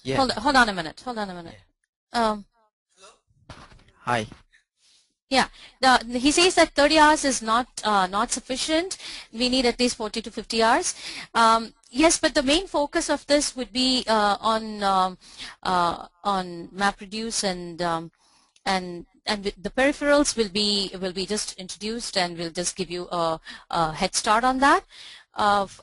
Yeah. Hold on a minute. Yeah. Hi. Yeah, he says that 30 hours is not sufficient. We need at least 40 to 50 hours. Yes, but the main focus of this would be on MapReduce and the peripherals will be just introduced, and we'll just give you a head start on that.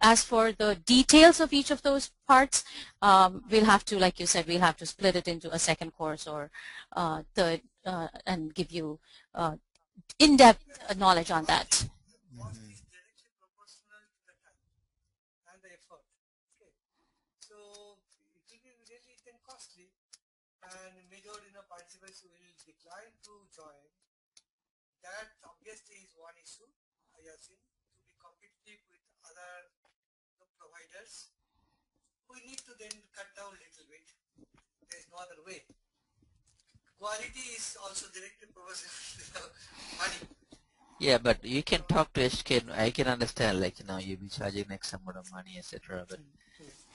As for the details of each of those parts, we'll have to, like you said, we'll have to split it into a second course or third, and give you in-depth knowledge on that. Mm-hmm. We need to then cut down a little bit. There is no other way. Quality is also directly proportional to money. Yeah, but you can talk to HK. I can understand, like, you'll be charging X amount of money, etc. But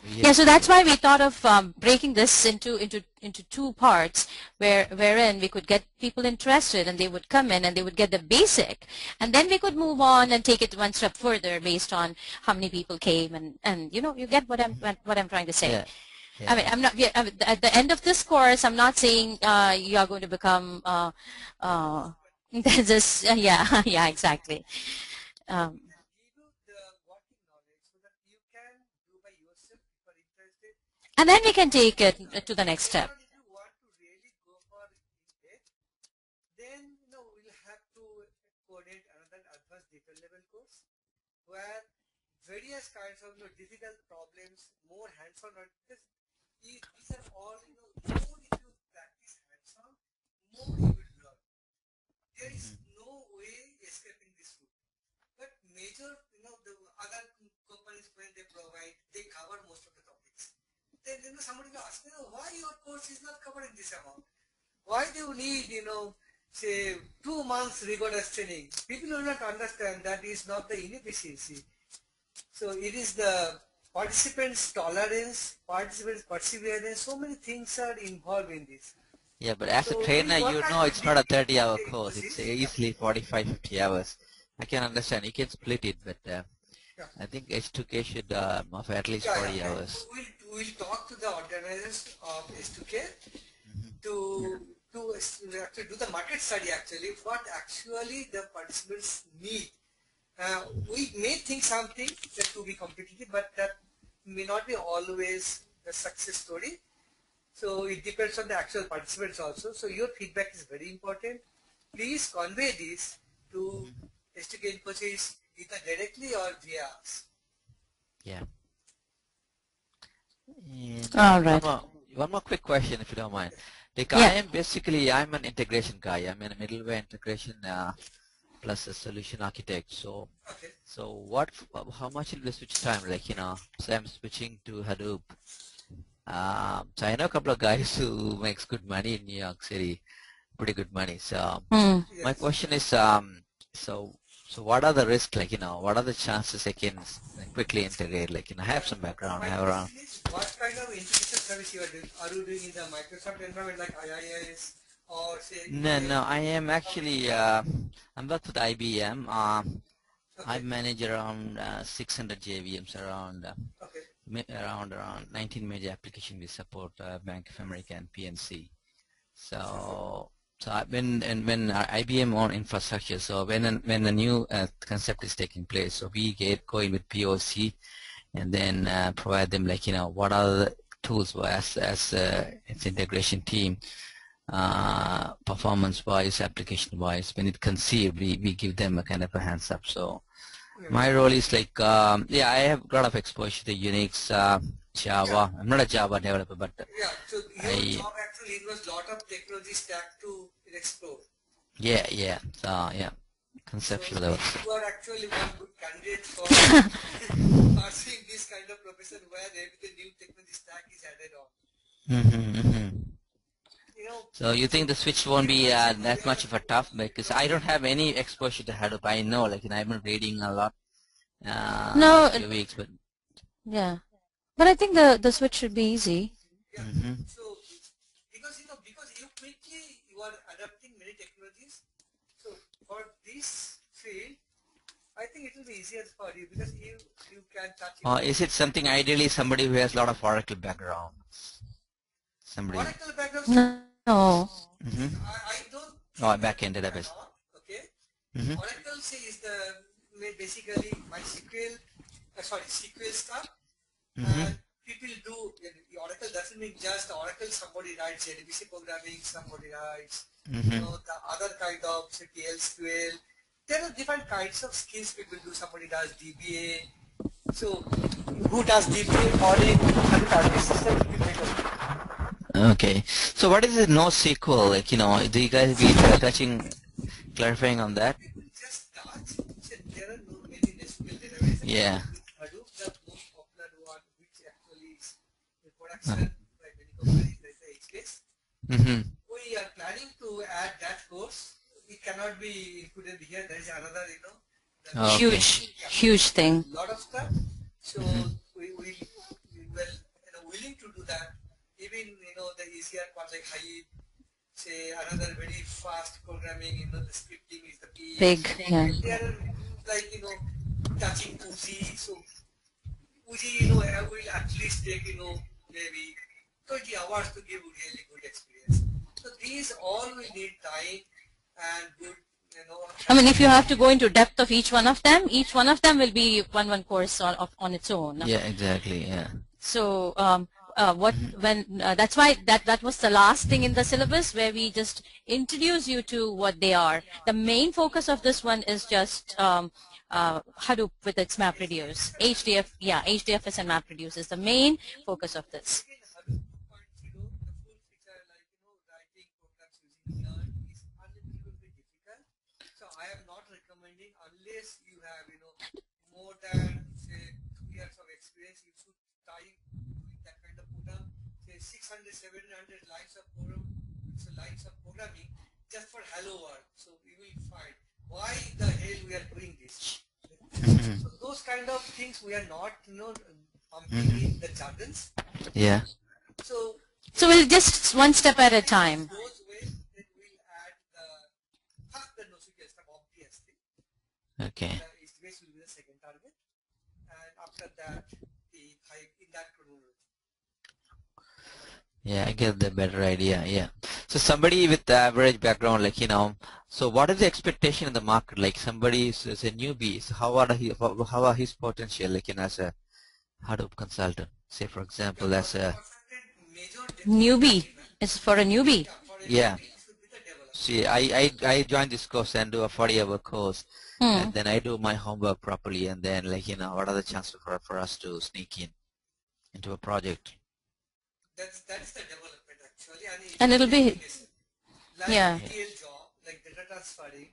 yeah, so that's why we thought of breaking this into two parts, wherein we could get people interested, and they would come in and they would get the basic, and then we could move on and take it one step further based on how many people came, and you get what I'm trying to say. Yeah. Yeah. I mean, at the end of this course, I'm not saying you are going to become. Yeah, exactly. And then we can take it to the next step. If you want to really go for it, then we'll have to coordinate another advanced data level course where various kinds of difficult problems, more hands-on. These are all more if you practice hands-on, more. There is no way escaping this route. But major, the other companies when they provide, they cover most of the topics. Then somebody will ask, why your course is not covered in this amount? Why do you need, say 2 months rigorous training? People will not understand that is not the inefficiency. So it is the participants' tolerance, participants' perseverance. So many things are involved in this. Yeah, but as a trainer, it's not a 30-hour course. It's easily 45, 50 hours. I can understand. You can split it, but I think H2K should offer at least 40 hours. We'll talk to the organizers of H2K to do the market study, actually, what actually the participants need. We may think something that to be competitive, but that may not be always the success story. So it depends on the actual participants also. So your feedback is very important. Please convey this to H2K Infosys either directly or via us. Yeah. And all right. One more quick question, if you don't mind. Like I'm an integration guy. I'm in a middleware integration plus a solution architect. So, so how much will we switch time? Like, so I'm switching to Hadoop. So I know a couple of guys who makes good money in New York City, pretty good money. So my question is, so what are the risks? Like, what are the chances I can quickly integrate? Like, I have some background. What kind of integration service you are doing? Are you doing in the Microsoft environment, like IIS or say? No. I am actually I'm working with IBM. I manage around 600 JVMs around. Around 19 major applications we support, Bank of America and PNC. So So when IBM on infrastructure, so when a new concept is taking place, so we go in with POC and then provide them like, you know, what are the tools as its integration team, performance-wise, application-wise. When it conceived, we give them a kind of a hands-up. So my role is like, yeah, I have a lot of exposure to Unix, Java. Yeah. I'm not a Java developer, but yeah. So your job actually involves a lot of technology stack to explore. Yeah, yeah. So yeah, conceptual level. So you are actually one good candidate for pursuing this kind of profession where every new technology stack is added on. You know, so you think the switch won't be that much of a tough, because I don't have any exposure to Hadoop. I know, like, I've been reading a lot. Few weeks, but yeah. But I think the switch should be easy. Yeah. So because you quickly are adapting many technologies, so for this field, I think it will be easier for you because you can touch it. Is it something ideally somebody who has a lot of Oracle background? Somebody. Oracle background? No. I don't. Oh, back-end database. Okay. Oracle is basically MySQL. Sorry, SQL stuff. People do, Oracle doesn't mean just Oracle, somebody writes JDBC programming, somebody writes the other kind of PLSQL. There are different kinds of skills people do. Somebody does DBA. So who does DBA modeling? Okay. So what is this NoSQL? Like, you know, do you guys be clarifying on that? Just touch. There are no many NoSQL databases. Yeah. We are planning to add that course. It cannot be included here. There is another, you know, huge thing. Lot of stuff. So we were willing to do that. Even, you know, the easier parts like Hive, say another very fast programming. You know, the scripting is the key. Pig, yeah. They are like, you know, touching Uzi. So Uzi, you know, will at least take, you know, maybe 30 hours to give really good experience. So these all will need time and good, you know. I mean, if you have to go into depth of each one of them will be one course on its own. Yeah, exactly. Yeah. So that's why that was the last thing in the syllabus where we just introduce you to what they are. The main focus of this one is just Hadoop with its MapReduce. HDFS and MapReduce is the main focus of this. So I am not recommending, unless you have, you know, more than say 2 years of experience, you should type with that kind of program, say 600, 700 lines of program, so lines of programming just for hello world. So we will find why the hell we are doing this. So those kind of things we are not, you know, in the jargons. Yeah. So we'll just one step at a time. Those ways that we'll add the NoSQL stuff, obviously. Okay. The HBase will be the second target, and after that, the Hive in that chronology. Yeah, I get the better idea. Yeah. So somebody with the average background, like, you know, so what is the expectation in the market? Like somebody is a newbie. So how are his potential, like, you know, as a Hadoop consultant? Say for example, as a newbie. It's for a newbie. Yeah. See, I joined this course and do a 40-hour course, and then I do my homework properly, and then, like, you know, what are the chances for us to sneak in into a project? That's the development actually, and it'll be like ETL job, like data transferring.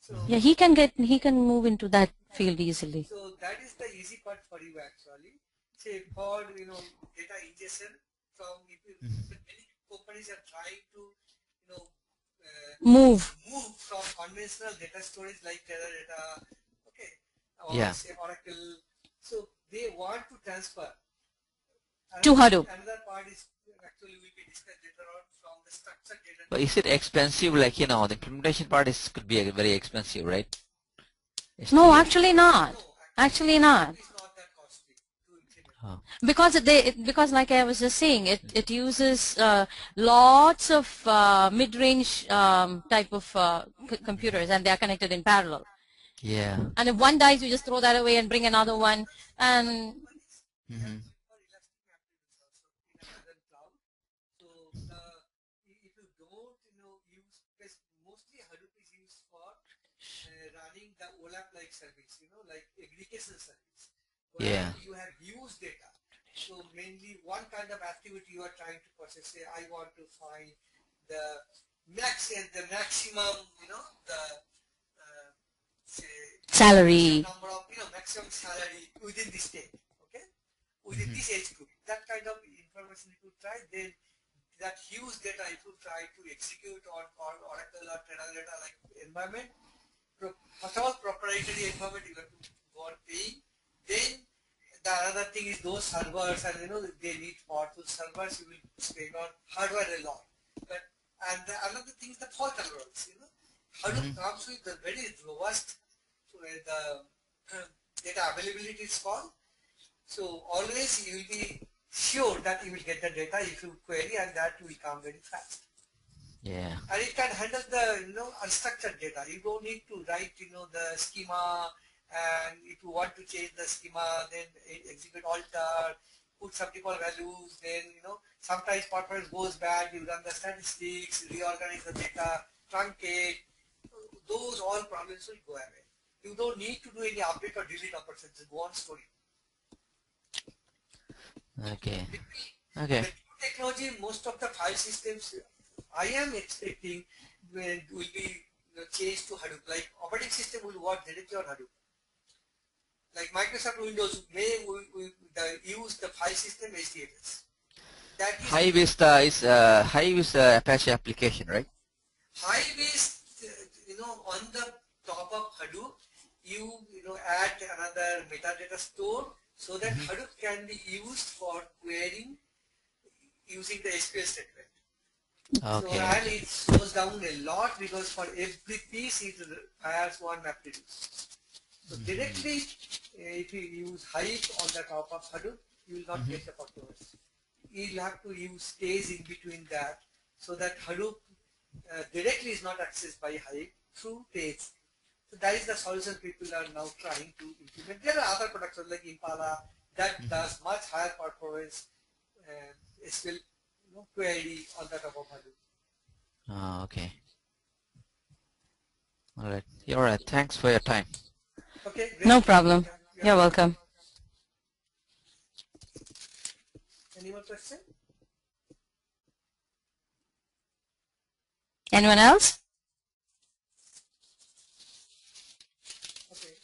So yeah, he can move into that field easily. So that is the easy part for you actually. Say for, you know, data ingestion from many companies are trying to, you know, move from conventional data storage like Teradata, okay, or say Oracle. So they want to transfer. To Hadoop. Another part is actually will be discussed later on from the structured data. But is it expensive? Like, you know, the implementation part could be very expensive, right? It's no, actually not. It's not that costly to implement. Because like I was just saying, it uses lots of mid-range type of computers, and they are connected in parallel. Yeah. And if one dies, you just throw that away and bring another one. And mm-hmm. Yeah. You have used data, so mainly one kind of activity you are trying to process. Say, I want to find the max and the maximum, you know, the say salary, number of, you know, maximum salary within the state, okay, within this age group. That kind of information you could try. Then that huge data you could try to execute on Oracle or Teradata like environment. First of all, proprietary environment you have to go on paying. Then the other thing is those servers, and you know they need powerful servers. You will spend on hardware a lot. But and the another thing is the fault tolerance. You know, Hadoop comes with the very robust data availability is called. So always you will be sure that you will get the data if you query, and that will come very fast. Yeah. And it can handle the, you know, unstructured data. You don't need to write, you know, the schema. And if you want to change the schema, then execute alter, put subtable values, then, you know, sometimes purpose goes bad, you run the statistics, reorganize the data, truncate, those all problems will go away. You don't need to do any update or delete operations, just go on storing. Okay. Okay. With new technology, most of the file systems I am expecting will be, you know, changed to Hadoop. Like operating system will work directly on Hadoop. Like Microsoft Windows may use the file system HDFS. That is Hive is Apache application, right? Hive is, you know, on the top of Hadoop, you know, add another metadata store so that Hadoop can be used for querying using the SQL statement. Okay. So and it slows down a lot because for every piece it fires one MapReduce. So directly, if you use Hive on the top of Hadoop, you will not get the performance. You'll have to use stays in between that, so that Hadoop directly is not accessed by Hive through stays. So that is the solution people are now trying to implement. There are other products like Impala that does much higher performance SQL, you know, query on the top of Hadoop. Ah, okay. All right. All right. Thanks for your time. Okay, no problem. You're welcome. Any more question? Anyone else? Okay.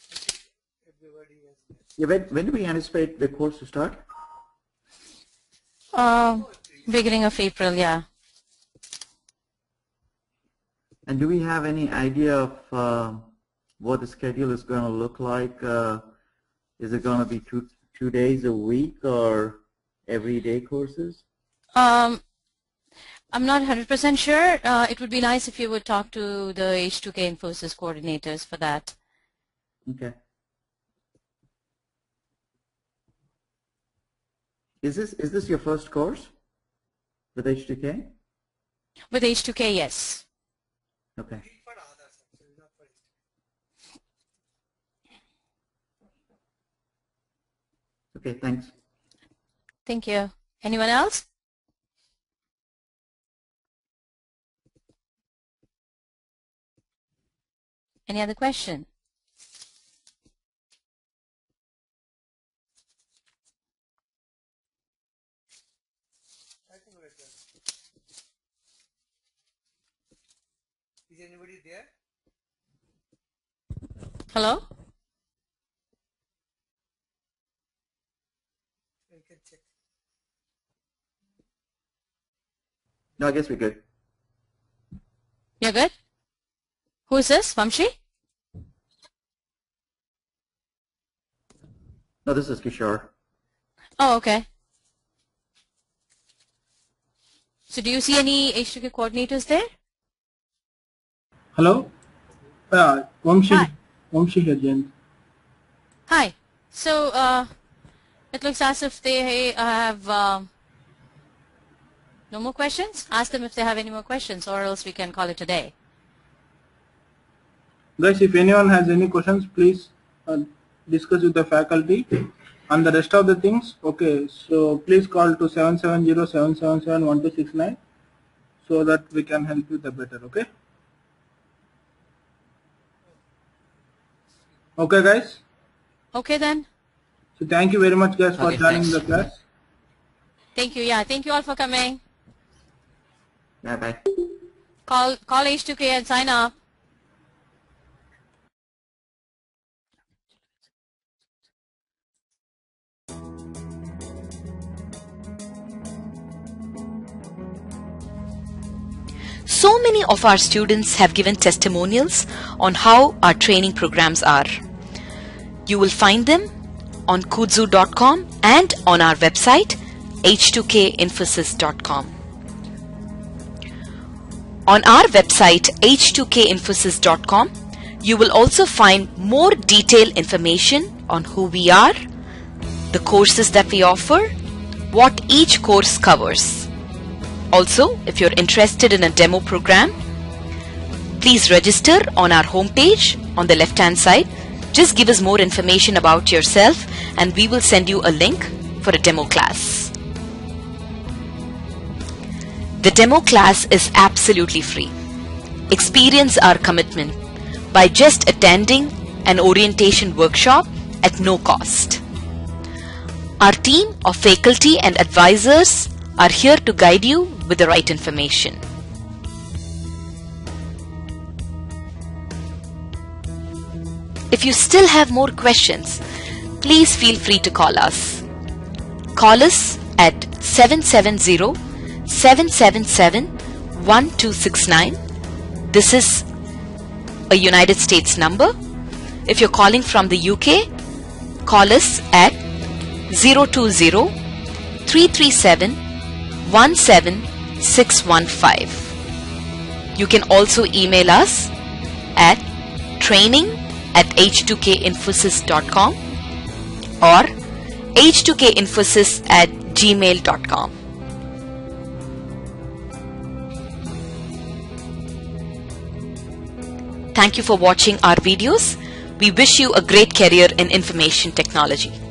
Everybody has... Yeah, when do we anticipate the course to start? Beginning of April, yeah. And do we have any idea of what the schedule is going to look like? Is it going to be two days a week or everyday courses? I'm not 100% sure. It would be nice if you would talk to the H2K Infosys coordinators for that. Okay. Is this your first course with H2K? With H2K, yes. Okay. Okay, thanks. Thank you. Anyone else? Any other question? I think we're done. Is anybody there? Hello? No, I guess we're good. You're good? Who is this? Vamshi? No, this is Kishore. Oh, okay. So do you see any H2K coordinators there? Hello? Vamshi. Hi. Vamshi here, Jayant. Hi. So, It looks as if they have no more questions. Ask them if they have any more questions, or else we can call it a day. Guys, if anyone has any questions, please discuss with the faculty. And the rest of the things, okay, so please call to 770-777-1269 so that we can help you the better, okay? Okay, guys? Okay, then. So thank you very much, guys, for joining the class. Thank you. Yeah, thank you all for coming. Bye-bye. Call H2K and sign up. So many of our students have given testimonials on how our training programs are. You will find them on kudzu.com and on our website h2kinfosys.com. On our website h2kinfosys.com, you will also find more detailed information on who we are, the courses that we offer, what each course covers. Also, if you're interested in a demo program, please register on our homepage on the left-hand side. Just give us more information about yourself and we will send you a link for a demo class. The demo class is absolutely free. Experience our commitment by just attending an orientation workshop at no cost. Our team of faculty and advisors are here to guide you with the right information. If you still have more questions, please feel free to call us. Call us at 770-777-1269. This is a United States number. If you're calling from the UK, call us at 020-337-17615. You can also email us at training@h2kinfosys.com or h2kinfosys@gmail.com. Thank you for watching our videos. We wish you a great career in information technology.